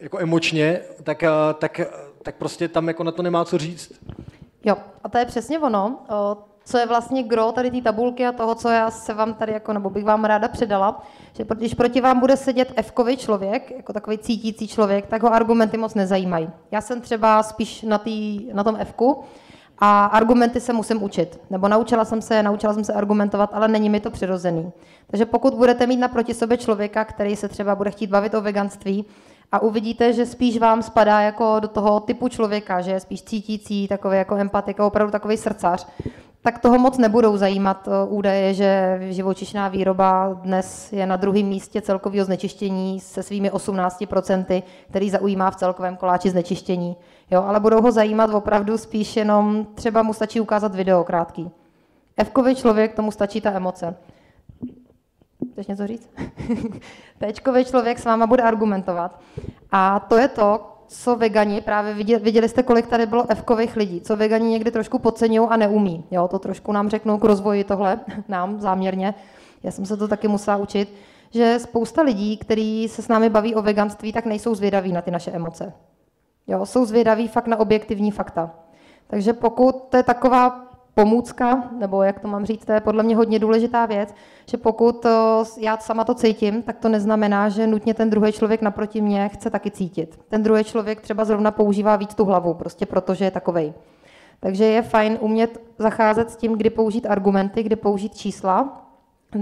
jako emočně, tak prostě tam jako na to nemá co říct. Jo, a to je přesně ono, co je vlastně gro tady té tabulky a toho, co já se vám tady jako, nebo bych vám ráda předala, že když proti vám bude sedět F-kový člověk, jako takový cítící člověk, tak ho argumenty moc nezajímají. Já jsem třeba spíš na tom F-ku a argumenty se musím učit, nebo naučila jsem se argumentovat, ale není mi to přirozený. Takže pokud budete mít naproti sobě člověka, který se třeba bude chtít bavit o veganství, a uvidíte, že spíš vám spadá jako do toho typu člověka, že je spíš cítící, takový jako empatik a opravdu takový srdcař, tak toho moc nebudou zajímat údaje, že živočišná výroba dnes je na druhém místě celkového znečištění se svými 18%, který zaujímá v celkovém koláči znečištění. Jo, ale budou ho zajímat opravdu spíš jenom, třeba mu stačí ukázat video krátký. F-kový člověk, tomu stačí ta emoce. Chceš něco říct? Téčkový člověk s váma bude argumentovat. A to je to, co vegani, právě viděli jste, kolik tady bylo F-kových lidí, co vegani někdy trošku podceňují a neumí. Jo, to trošku nám řeknou k rozvoji tohle, nám záměrně. Já jsem se to taky musela učit, že spousta lidí, kteří se s námi baví o veganství, tak nejsou zvědaví na ty naše emoce. Jo, jsou zvědaví fakt na objektivní fakta. Takže pokud to je taková pomůcka, nebo jak to mám říct, to je podle mě hodně důležitá věc, že pokud já sama to cítím, tak to neznamená, že nutně ten druhý člověk naproti mě chce taky cítit. Ten druhý člověk třeba zrovna používá víc tu hlavu, prostě protože je takovej. Takže je fajn umět zacházet s tím, kdy použít argumenty, kdy použít čísla.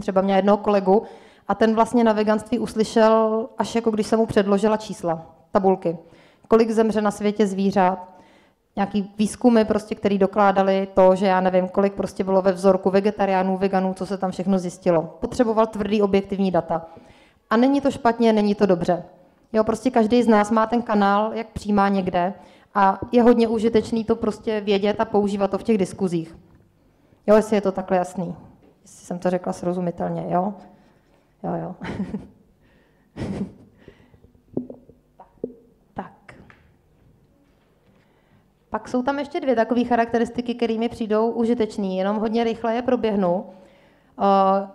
Třeba měl jednoho kolegu a ten vlastně na veganství uslyšel, až jako když jsem mu předložila čísla, tabulky. Kolik zemře na světě zvířat, nějaký výzkumy, prostě, který dokládali to, že já nevím, kolik prostě bylo ve vzorku vegetariánů, veganů, co se tam všechno zjistilo. Potřeboval tvrdý objektivní data. A není to špatně, není to dobře. Jo, prostě každý z nás má ten kanál, jak přijímá někde a je hodně užitečný to prostě vědět a používat to v těch diskuzích. Jo, jestli je to takhle jasný. Jestli jsem to řekla srozumitelně, jo? Jo, jo. Pak jsou tam ještě dvě takové charakteristiky, které mi přijdou užitečný, jenom hodně rychle je proběhnu.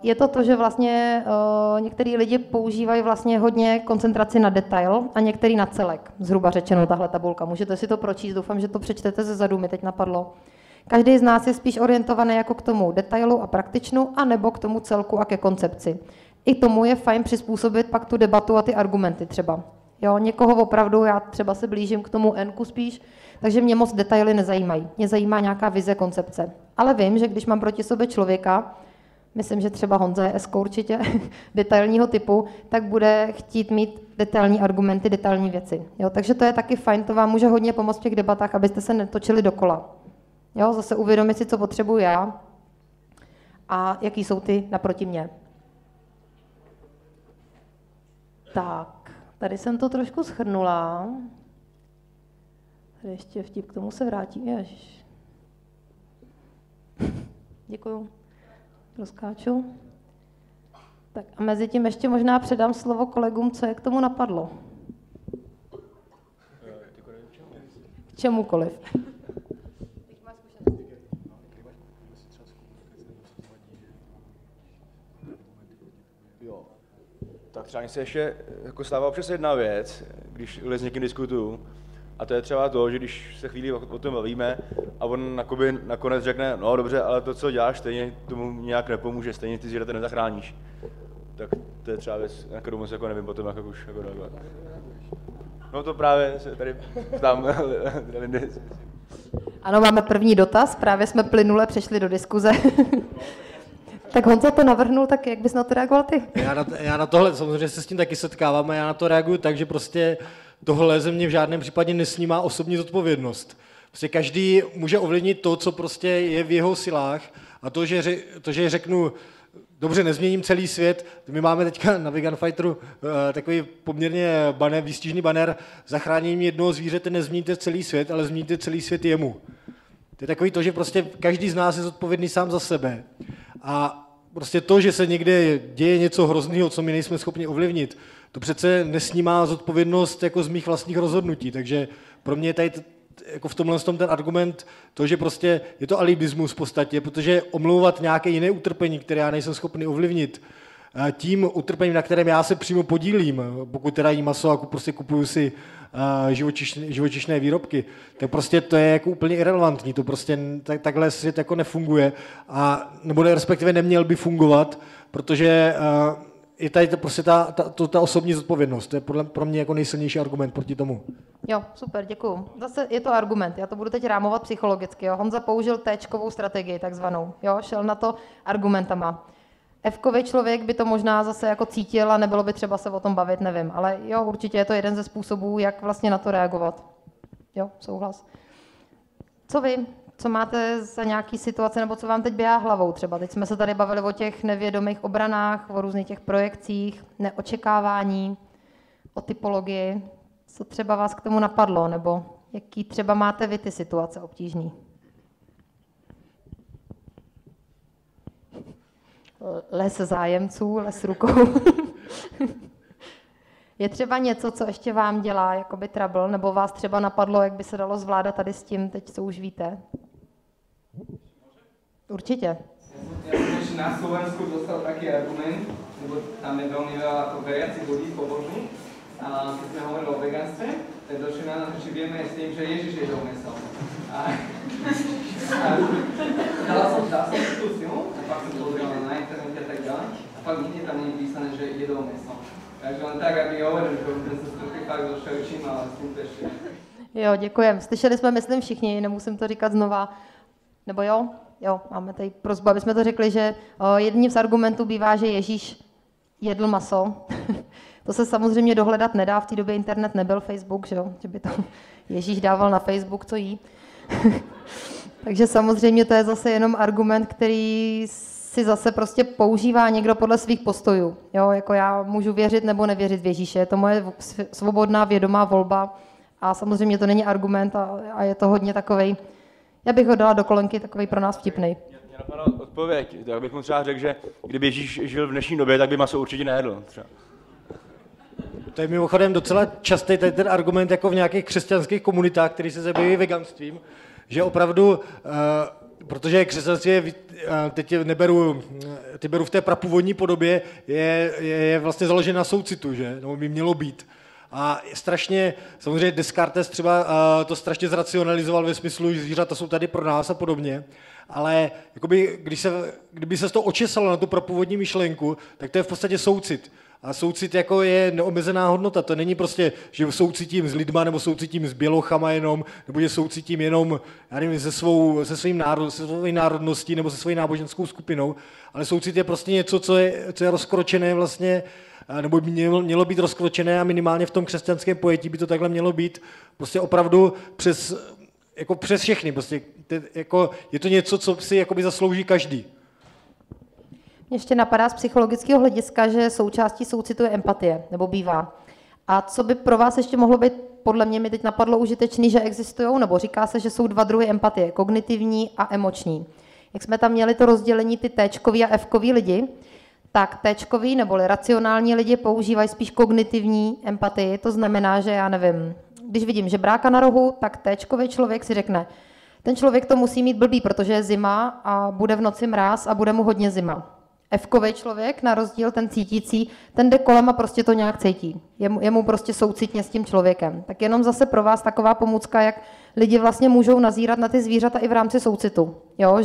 Je to to, že vlastně některý lidi používají vlastně hodně koncentraci na detail a některý na celek, zhruba řečeno tahle tabulka. Můžete si to pročíst, doufám, že to přečtete ze zadu, mi teď napadlo. Každý z nás je spíš orientovaný jako k tomu detailu a praktičnu, anebo k tomu celku a ke koncepci. I tomu je fajn přizpůsobit pak tu debatu a ty argumenty třeba. Jo, někoho opravdu, já třeba se blížím k tomu N-ku spíš, takže mě moc detaily nezajímají. Mě zajímá nějaká vize, koncepce. Ale vím, že když mám proti sobě člověka, myslím, že třeba Honza je S-ko určitě, detailního typu, tak bude chtít mít detailní argumenty, detailní věci. Jo, takže to je taky fajn, to vám může hodně pomoct v těch debatách, abyste se netočili dokola. Jo, zase uvědomit si, co potřebuji já a jaký jsou ty naproti mě. Tak, tady jsem to trošku shrnula. Ještě vtip, k tomu se vrátím. Ježiš. Děkuju. Rozkáču. Tak a mezi tím ještě možná předám slovo kolegům, co je k tomu napadlo. K čemukoliv. Jo. Tak třeba se ještě jako stává občas jedna věc, když s někým diskutuju, a to je třeba to, že když se chvíli o tom bavíme a on nakonec řekne, no dobře, ale to, co děláš, stejně tomu nějak nepomůže, stejně ty zvířata nezachráníš. Tak to je třeba věc, na kterou moc jako nevím potom, jak už jako dojde. No to právě se tady ptám. Ano, máme první dotaz, právě jsme plynule přešli do diskuze. Tak Honza to navrhnul, tak jak bys na to reagoval ty? Já na tohle, samozřejmě se s tím taky setkávám a já na to reaguju tak, že prostě tohle ze mě v žádném případě nesnímá osobní zodpovědnost. Prostě každý může ovlivnit to, co prostě je v jeho silách a to, že řeknu, Dobře, nezměním celý svět. My máme teďka na Vegan Fighteru takový poměrně výstižný banner. Zachráněním jednoho zvířete nezměníte celý svět, ale změníte celý svět jemu. To je takový to, že prostě každý z nás je zodpovědný sám za sebe. A prostě to, že se někde děje něco hroznýho, co my nejsme schopni ovlivnit, to přece nesnímá zodpovědnost jako z mých vlastních rozhodnutí. Takže pro mě je tady jako v tomhle tom ten argument, to, že prostě je to alibismus v podstatě, protože omlouvat nějaké jiné utrpení, které já nejsem schopný ovlivnit, tím utrpením, na kterém já se přímo podílím, pokud teda jím maso a prostě kupuju si živočišné výrobky, tak prostě to je jako úplně irrelevantní, to prostě takhle svět jako nefunguje, a, nebo respektive neměl by fungovat, protože je tady prostě ta osobní zodpovědnost, to je pro mě jako nejsilnější argument proti tomu. Jo, super, děkuju. Zase je to argument, já to budu teď rámovat psychologicky, jo. Honza použil T-čkovou strategii takzvanou, jo, šel na to argumentama. F-kový člověk by to možná zase jako cítil a nebylo by třeba se o tom bavit, nevím, ale jo, určitě je to jeden ze způsobů, jak vlastně na to reagovat. Jo, souhlas. Co vy? Co máte za nějaký situace, nebo co vám teď běhá hlavou třeba? Teď jsme se tady bavili o těch nevědomých obranách, o různých těch projekcích, neočekávání, o typologii. Co třeba vás k tomu napadlo, nebo jaký třeba máte vy ty situace obtížný? Les zájemců, les rukou. Je třeba něco, co ještě vám dělá jakoby trouble, nebo vás třeba napadlo, jak by se dalo zvládat tady s tím, teď co už víte? Určitě. Já jsem na Slovensku dostal taký argument, nebo tam je velmi veľa veriacich ľudí pobožných, a když jsme hovorili o veganstve, tak došli na nás, že vieme s tým, že Ježíš jedol meso. Dal som tú silu, a pak som pozrel na internete a tak ďalej, a pak nikde tam nie je písané, že jedol meso. Takže len tak, aby hovoril, že som trochu fakt došiel čím, ale s tým to ešte. Jo, děkujem. Slyšeli jsme, myslím, všichni, nemusím to říkat znova. Nebo jo? Jo, máme tady prosbu, abychom to řekli, že jedním z argumentů bývá, že Ježíš jedl maso. To se samozřejmě dohledat nedá, v té době internet nebyl, Facebook, že jo? Že by to Ježíš dával na Facebook, co jí. Takže samozřejmě to je zase jenom argument, který si zase prostě používá někdo podle svých postojů. Jo, jako já můžu věřit nebo nevěřit v Ježíše, je to moje svobodná vědomá volba a samozřejmě to není argument a je to hodně takovej, já bych ho dala do kolenky, takovej pro nás vtipnej. Mě napadla odpověď, tak bych mu třeba řekl, že kdyby Ježíš žil v dnešní době, tak by maso určitě nejedl třeba. To je mimochodem docela častý ten argument jako v nějakých křesťanských komunitách, které se zabývají veganstvím, že opravdu, protože křesťanství je, teď beru v té prapůvodní podobě, je vlastně založeno na soucitu, že? Nebo by mělo být. A strašně, samozřejmě Descartes třeba to strašně zracionalizoval ve smyslu, že zvířata jsou tady pro nás a podobně, ale jakoby, kdyby se to očesalo na tu prapůvodní myšlenku, tak to je v podstatě soucit. A soucit jako je neomezená hodnota, to není prostě, že soucitím s lidma, nebo soucitím s bělochama jenom, nebo že soucitím jenom, já nevím, se svou národností nebo se svou náboženskou skupinou, ale soucit je prostě něco, co je rozkročené vlastně, nebo by mělo být rozkročené a minimálně v tom křesťanském pojetí by to takhle mělo být, prostě opravdu přes všechny, prostě, je to něco, co si jakoby zaslouží každý. Mě ještě napadá z psychologického hlediska, že součástí soucitu je empatie, nebo bývá. A co by pro vás ještě mohlo být, podle mě mi teď napadlo užitečný, že existují, nebo říká se, že jsou dva druhy empatie, kognitivní a emoční. Jak jsme tam měli to rozdělení ty T-čkový a F-kový lidi, tak T-čkový neboli racionální lidi používají spíš kognitivní empatii, to znamená, že já nevím, když vidím žebráka na rohu, tak T-čkový člověk si řekne, ten člověk to musí mít blbý, protože je zima a bude v noci mráz a bude mu hodně zima. F-kovej člověk, na rozdíl ten cítící, ten jde kolem a prostě to nějak cítí. Je mu prostě soucitně s tím člověkem. Tak jenom zase pro vás taková pomůcka, jak lidi vlastně můžou nazírat na ty zvířata i v rámci soucitu. Jo?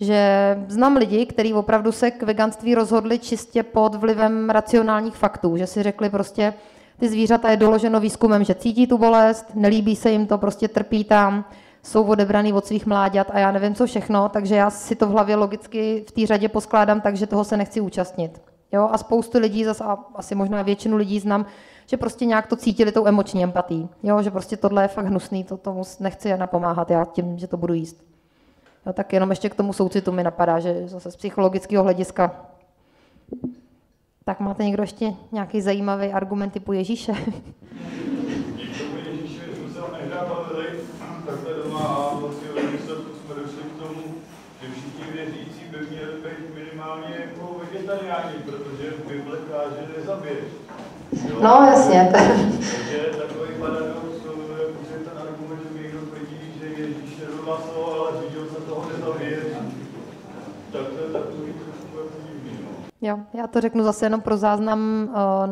Že znám lidi, kteří opravdu se k veganství rozhodli čistě pod vlivem racionálních faktů, že si řekli prostě, ty zvířata je doloženo výzkumem, že cítí tu bolest, nelíbí se jim to, prostě trpí tam, jsou odebraný od svých mláďat a já nevím co všechno, takže já si to v hlavě logicky v té řadě poskládám, takže toho se nechci účastnit. Jo? A spoustu lidí, zase, a asi možná většinu lidí znám, že prostě nějak to cítili tou emoční empatí. Jo? Že prostě tohle je fakt hnusný, to tomu nechci napomáhat já tím, že to budu jíst. Jo? Tak jenom ještě k tomu soucitu mi napadá, že zase z psychologického hlediska Tak máte někdo ještě nějaký zajímavý argument typu Ježíše? Ježíše jsem nehrával takhle doma a vlastně ve výsledku jsme došli k tomu, že všichni věřící by měli být minimálně jako vegetariáni, protože Bible káže nezabiješ. No jasně. Takže takový paradox, že ten argument, že někdo tvrdí, že Ježíš jedl maso, ale viděl se toho nezabiješ, tak to je takový trošku divný. Jo, já to řeknu zase jenom pro záznam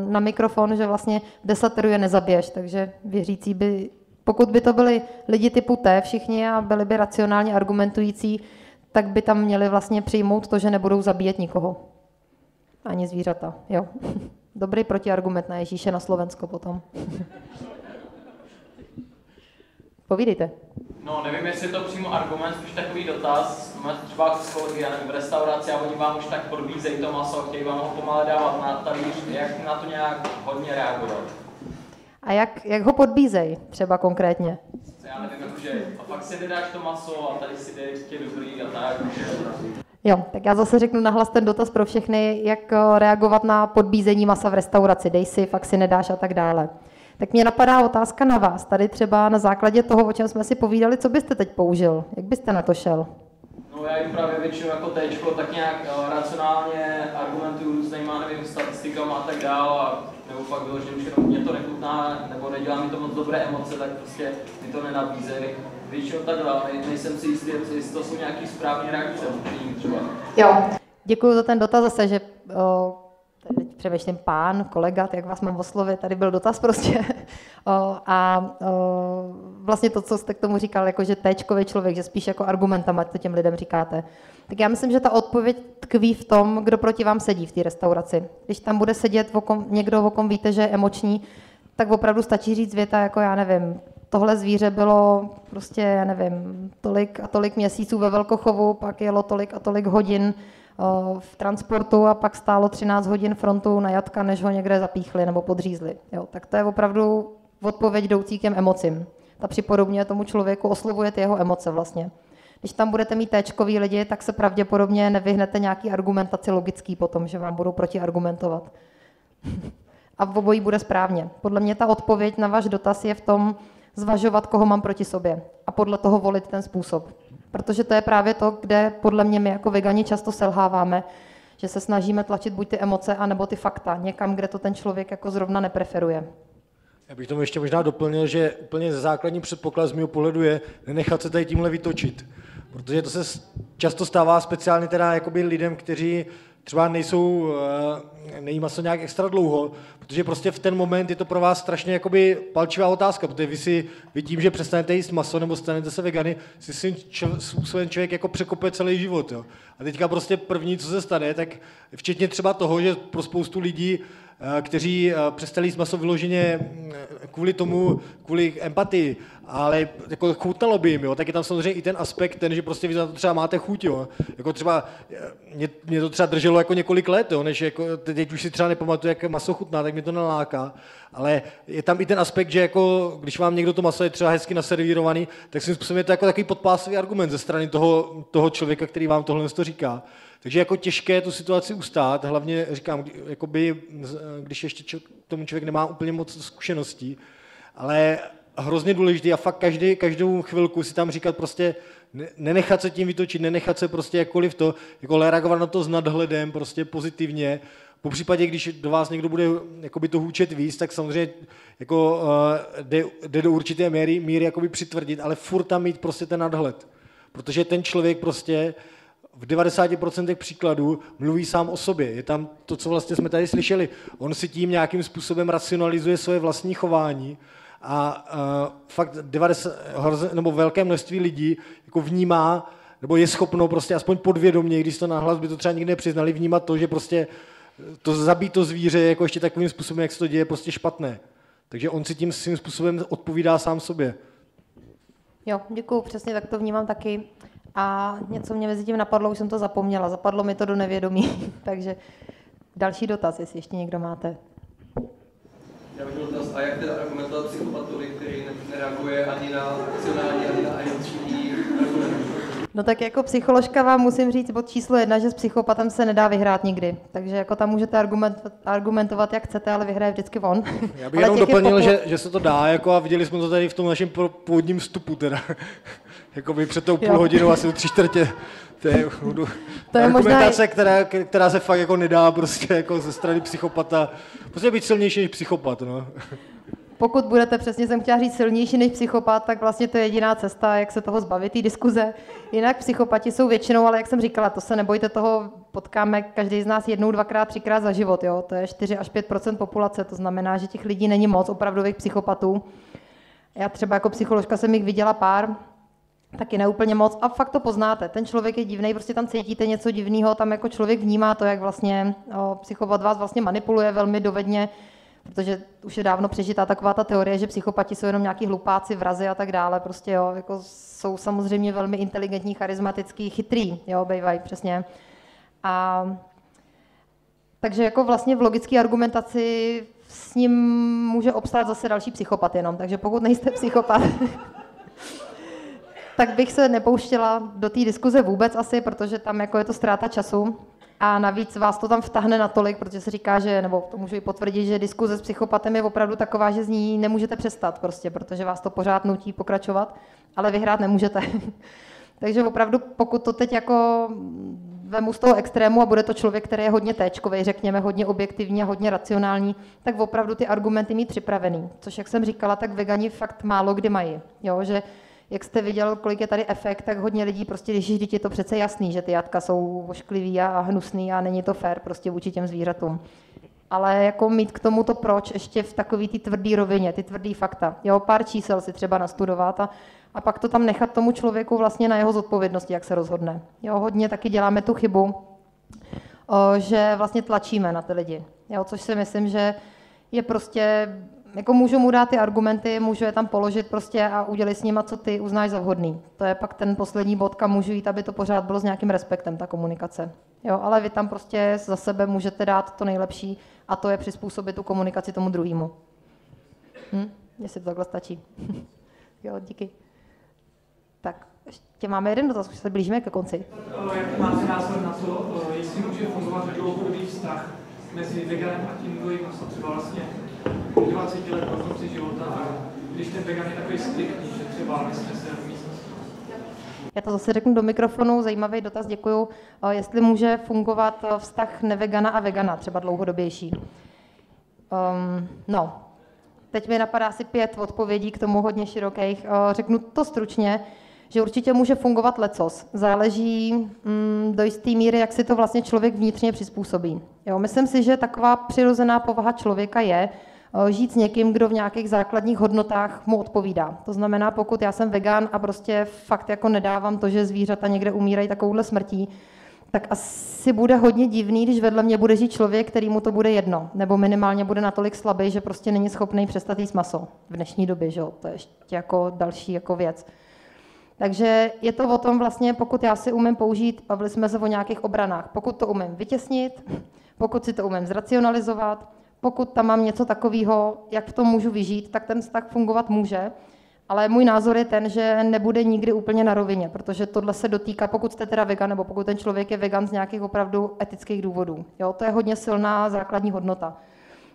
na mikrofon, že vlastně desateru je nezabiješ, takže věřící by, pokud by to byli lidi typu T všichni a byli by racionálně argumentující, tak by tam měli vlastně přijmout to, že nebudou zabíjet nikoho. Ani zvířata, jo. Dobrý protiargument na Ježíše na Slovensko potom. Povídejte. No, nevím, jestli je to přímo argument, spíš takový dotaz. Máme třeba kolegy, já nevím, v restauraci a oni vám už tak podbízejí to maso, chtějí vám ho pomalu dávat na talíř, jak na to nějak hodně reagovat. A jak ho podbízejí třeba konkrétně? Já nevím, jakože a pak si vydáš to maso a tady si dej ještě dobrý a tak. Jo, tak já zase řeknu nahlas ten dotaz pro všechny, jak reagovat na podbízení masa v restauraci. Dej si, fakt si nedáš a tak dále. Tak mě napadá otázka na vás. Tady třeba na základě toho, o čem jsme si povídali, co byste teď použil? Jak byste na to šel? No já jim právě většinou jako téčko, tak nějak racionálně argumentuju různýma, nevím, statistikama a tak dále. Nebo pak vyložím, že mě to nechutná, nebo nedělá mi to moc dobré emoce, tak prostě mi to nenabízejí. Většinou takhle, nejsem si jistý, jestli to jsou nějaký správné reakce. Třeba. Jo, děkuji za ten dotaz zase, že... Teď přemýšlím pán, kolega, jak vás mám oslovit, tady byl dotaz prostě. Vlastně to, co jste k tomu říkal, jako že téčkový člověk, že spíš jako argumentama to těm lidem říkáte. Tak já myslím, že ta odpověď tkví v tom, kdo proti vám sedí v té restauraci. Když tam bude sedět někdo, o kom víte, že je emoční, tak opravdu stačí říct věta, jako já nevím, tohle zvíře bylo prostě, já nevím, tolik a tolik měsíců ve velkochovu, pak jelo tolik a tolik hodin v transportu a pak stálo 13 hodin frontu na jatka, než ho někde zapíchli nebo podřízli. Jo, tak to je opravdu odpověď jdoucí k těm emocím. Ta připodobně tomu člověku oslovuje ty jeho emoce vlastně. Když tam budete mít téčkový lidi, tak se pravděpodobně nevyhnete nějaký argumentaci logický potom, že vám budou protiargumentovat. A v obojí bude správně. Podle mě ta odpověď na váš dotaz je v tom zvažovat, koho mám proti sobě a podle toho volit ten způsob. Protože to je právě to, kde podle mě my jako vegani často selháváme, že se snažíme tlačit buď ty emoce, anebo ty fakta někam, kde to ten člověk jako zrovna nepreferuje. Já bych tomu ještě možná doplnil, že úplně základní předpoklad z mého pohledu je nenechat se tady tímhle vytočit. Protože to se často stává speciálně teda jakoby lidem, kteří třeba nejí maso nějak extra dlouho, protože prostě v ten moment je to pro vás strašně jakoby palčivá otázka, protože vy tím, že přestanete jíst maso nebo stanete se vegany, si svým způsobem člověk jako překope celý život. Jo. A teďka prostě první, co se stane, tak včetně třeba toho, že pro spoustu lidí, kteří přestali jíst maso vyloženě kvůli empatii, ale jako chutnalo by jim, jo, tak je tam samozřejmě i ten aspekt ten, že prostě vy na to třeba máte chuť, jo. Jako třeba mě to třeba drželo jako několik let, jo, než jako teď už si třeba nepamatuju, jak maso chutná, tak mě to naláká, ale je tam i ten aspekt, že jako když vám někdo to maso je třeba hezky naservírovaný, tak svým způsobem je to jako takový podpásový argument ze strany toho člověka, který vám tohle říká. Takže jako těžké tu situaci ustát, hlavně říkám, jakoby, když ještě tomu člověk nemá úplně moc zkušeností, ale hrozně důležitý a fakt každou chvilku si tam říkat prostě nenechat se tím vytočit, nenechat se prostě jakkoliv to, jako reagovat na to s nadhledem, prostě pozitivně. Po případě, když do vás někdo bude jakoby to hůčet víc, tak samozřejmě jako jde do určité míry jakoby přitvrdit, ale furt tam mít prostě ten nadhled, protože ten člověk prostě v 90% příkladů mluví sám o sobě. Je tam to, co vlastně jsme tady slyšeli. On si tím nějakým způsobem racionalizuje svoje vlastní chování a fakt velké množství lidí jako vnímá, nebo je schopno prostě aspoň podvědomě, když to nahlas by to třeba nikdy nepřiznali, vnímat to, že prostě to zabít to zvíře jako ještě takovým způsobem, jak se to děje, prostě špatné. Takže on si tím svým způsobem odpovídá sám sobě. Jo, děkuju, přesně tak to vnímám taky. A něco mě mezi tím napadlo, už jsem to zapomněla. Zapadlo mi to do nevědomí. Takže další dotaz, jestli ještě někdo máte. Já bych měl dotaz, a jak teda argumentovat psychopatovi, který nereaguje ani na racionální, ani na emoční argumenty? No tak jako psycholožka vám musím říct bod číslo 1, že s psychopatem se nedá vyhrát nikdy. Takže jako tam můžete argumentovat, jak chcete, ale vyhraje vždycky on. Já bych jenom doplnil, že se to dá, jako a viděli jsme to tady v tom našem původním vstupu teda. Jakoby před tou půl hodinou asi do 3/4. To je argumentace, možná... která se fakt jako nedá prostě jako ze strany psychopata. Prostě být silnější než psychopat, no. Pokud budete, přesně jsem chtěla říct, silnější než psychopat, tak vlastně to je jediná cesta, jak se toho zbavit, té diskuze. Jinak psychopati jsou většinou, ale jak jsem říkala, to se nebojte toho, potkáme každý z nás jednou, dvakrát, třikrát za život, jo? To je 4-5% populace, to znamená, že těch lidí není moc, opravdových psychopatů. Já třeba jako psycholožka jsem jich viděla pár, taky neúplně moc a fakt to poznáte, ten člověk je divný, prostě tam cítíte něco divného, tam jako člověk vnímá to, jak vlastně psychopat vás vlastně manipuluje velmi dovedně, protože už je dávno přežitá taková ta teorie, že psychopati jsou jenom nějaký hlupáci, vrazi a tak dále, prostě jo, jako jsou samozřejmě velmi inteligentní, charismatický, chytrý, jo, bývají, přesně. A takže jako vlastně v logické argumentaci s ním může obstát zase další psychopat jenom, takže pokud nejste psychopat, tak bych se nepouštěla do té diskuze vůbec asi, protože tam jako je to ztráta času. A navíc vás to tam vtahne natolik, protože se říká, že, nebo to můžu i potvrdit, že diskuze s psychopatem je opravdu taková, že z ní nemůžete přestat prostě, protože vás to pořád nutí pokračovat, ale vyhrát nemůžete. Takže opravdu, pokud to teď jako vemu z toho extrému a bude to člověk, který je hodně téčkovej, řekněme, hodně objektivní a hodně racionální, tak opravdu ty argumenty mít připravený, což jak jsem říkala, tak vegani fakt málo kdy mají, jo, že jak jste viděl, kolik je tady efekt, tak hodně lidí prostě, když je to přece jasný, že ty jatka jsou ošklivý a hnusný a není to fér prostě vůči těm zvířatům. Ale jako mít k tomu to proč ještě v takový ty tvrdý rovině, ty tvrdý fakta. Jo, pár čísel si třeba nastudovat a pak to tam nechat tomu člověku vlastně na jeho zodpovědnosti, jak se rozhodne. Jo, hodně taky děláme tu chybu, že vlastně tlačíme na ty lidi. Jo, což si myslím, že je prostě... Jako můžu mu dát ty argumenty, můžu je tam položit prostě a udělej s nima, co ty uznáš za vhodný. To je pak ten poslední bod, kam můžu jít, aby to pořád bylo s nějakým respektem, ta komunikace. Jo, ale vy tam prostě za sebe můžete dát to nejlepší a to je přizpůsobit tu komunikaci tomu druhému. Jestli to takhle stačí. Jo, díky. Tak, ještě máme jeden dotaz, už se blížíme ke konci. Jak máte názor na to, jestli může fungovat dlouhodobý vztah mezi veganem a tím druhým, a třeba vlastně 20 let po konci života, a když ten vegan je takový striktní, že třeba nesnese v místnosti. Já to zase řeknu do mikrofonu, zajímavý dotaz, děkuju. Jestli může fungovat vztah nevegana a vegana, třeba dlouhodobější. No, teď mi napadá asi 5 odpovědí k tomu hodně širokých. Řeknu to stručně, že určitě může fungovat lecos. Záleží do jisté míry, jak si to vlastně člověk vnitřně přizpůsobí. Jo, myslím si, že taková přirozená povaha člověka je, žít s někým, kdo v nějakých základních hodnotách mu odpovídá. To znamená, pokud já jsem vegan a prostě fakt jako nedávám to, že zvířata někde umírají takovouhle smrtí, tak asi bude hodně divný, když vedle mě bude žít člověk, kterýmu to bude jedno, nebo minimálně bude natolik slabý, že prostě není schopný přestat jíst maso v dnešní době, že jo? To je ještě jako další jako věc. Takže je to o tom vlastně, pokud já si umím použít, bavili jsme se o nějakých obranách, pokud to umím vytěsnit, pokud si to umím zracionalizovat, pokud tam mám něco takového, jak v tom můžu vyžít, tak ten vztah fungovat může. Ale můj názor je ten, že nebude nikdy úplně na rovině, protože tohle se dotýká, pokud jste teda vegan, nebo pokud ten člověk je vegan z nějakých opravdu etických důvodů. Jo, to je hodně silná základní hodnota.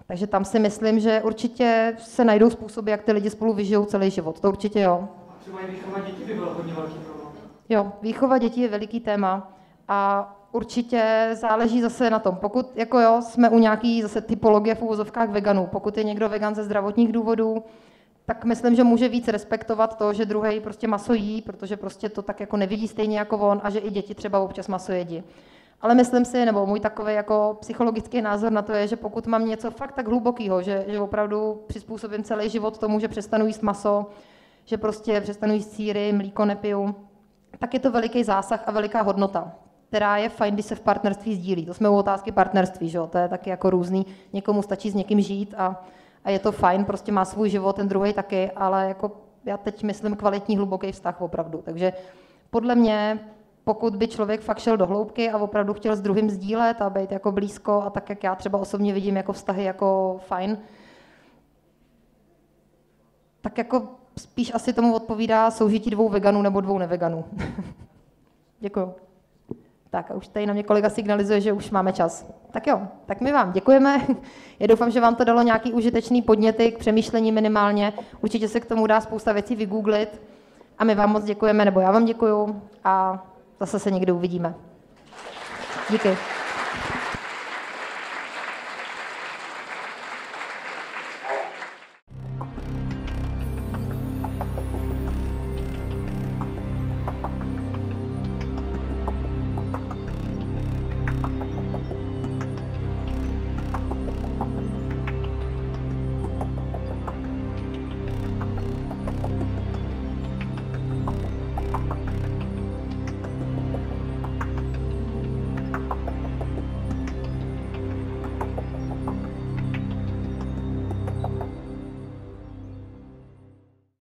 Takže tam si myslím, že určitě se najdou způsoby, jak ty lidi spolu vyžijou celý život. To určitě jo. A třeba i výchova dětí by bylo hodně velký problém. Jo, výchova dětí je veliký téma. A určitě záleží zase na tom, pokud jako jo, jsme u nějaký zase typologie v uvozovkách veganů, pokud je někdo vegan ze zdravotních důvodů, tak myslím, že může víc respektovat to, že druhý prostě maso jí, protože prostě to tak jako nevidí stejně jako on a že i děti třeba občas maso jedí. Ale myslím si, nebo můj takový jako psychologický názor na to je, že pokud mám něco fakt tak hlubokýho, že opravdu přizpůsobím celý život tomu, že přestanu jíst maso, že prostě přestanu jíst sýry, mlíko nepiju, tak je to veliký zásah a veliká hodnota, která je fajn, když se v partnerství sdílí. To jsme u otázky partnerství, že jo? To je taky jako různý. Někomu stačí s někým žít a je to fajn, prostě má svůj život, ten druhý taky, ale jako já teď myslím kvalitní, hluboký vztah opravdu. Takže podle mě, pokud by člověk fakt šel do hloubky a opravdu chtěl s druhým sdílet a být jako blízko a tak, jak já třeba osobně vidím jako vztahy jako fajn, tak jako spíš asi tomu odpovídá soužití dvou veganů nebo dvou neveganů. Děkuju. Tak a už tady na mě kolega signalizuje, že už máme čas. Tak jo, tak my vám děkujeme. Já doufám, že vám to dalo nějaký užitečný podněty k přemýšlení minimálně. Určitě se k tomu dá spousta věcí vygooglit. A my vám moc děkujeme, nebo já vám děkuju a zase se někdy uvidíme. Díky.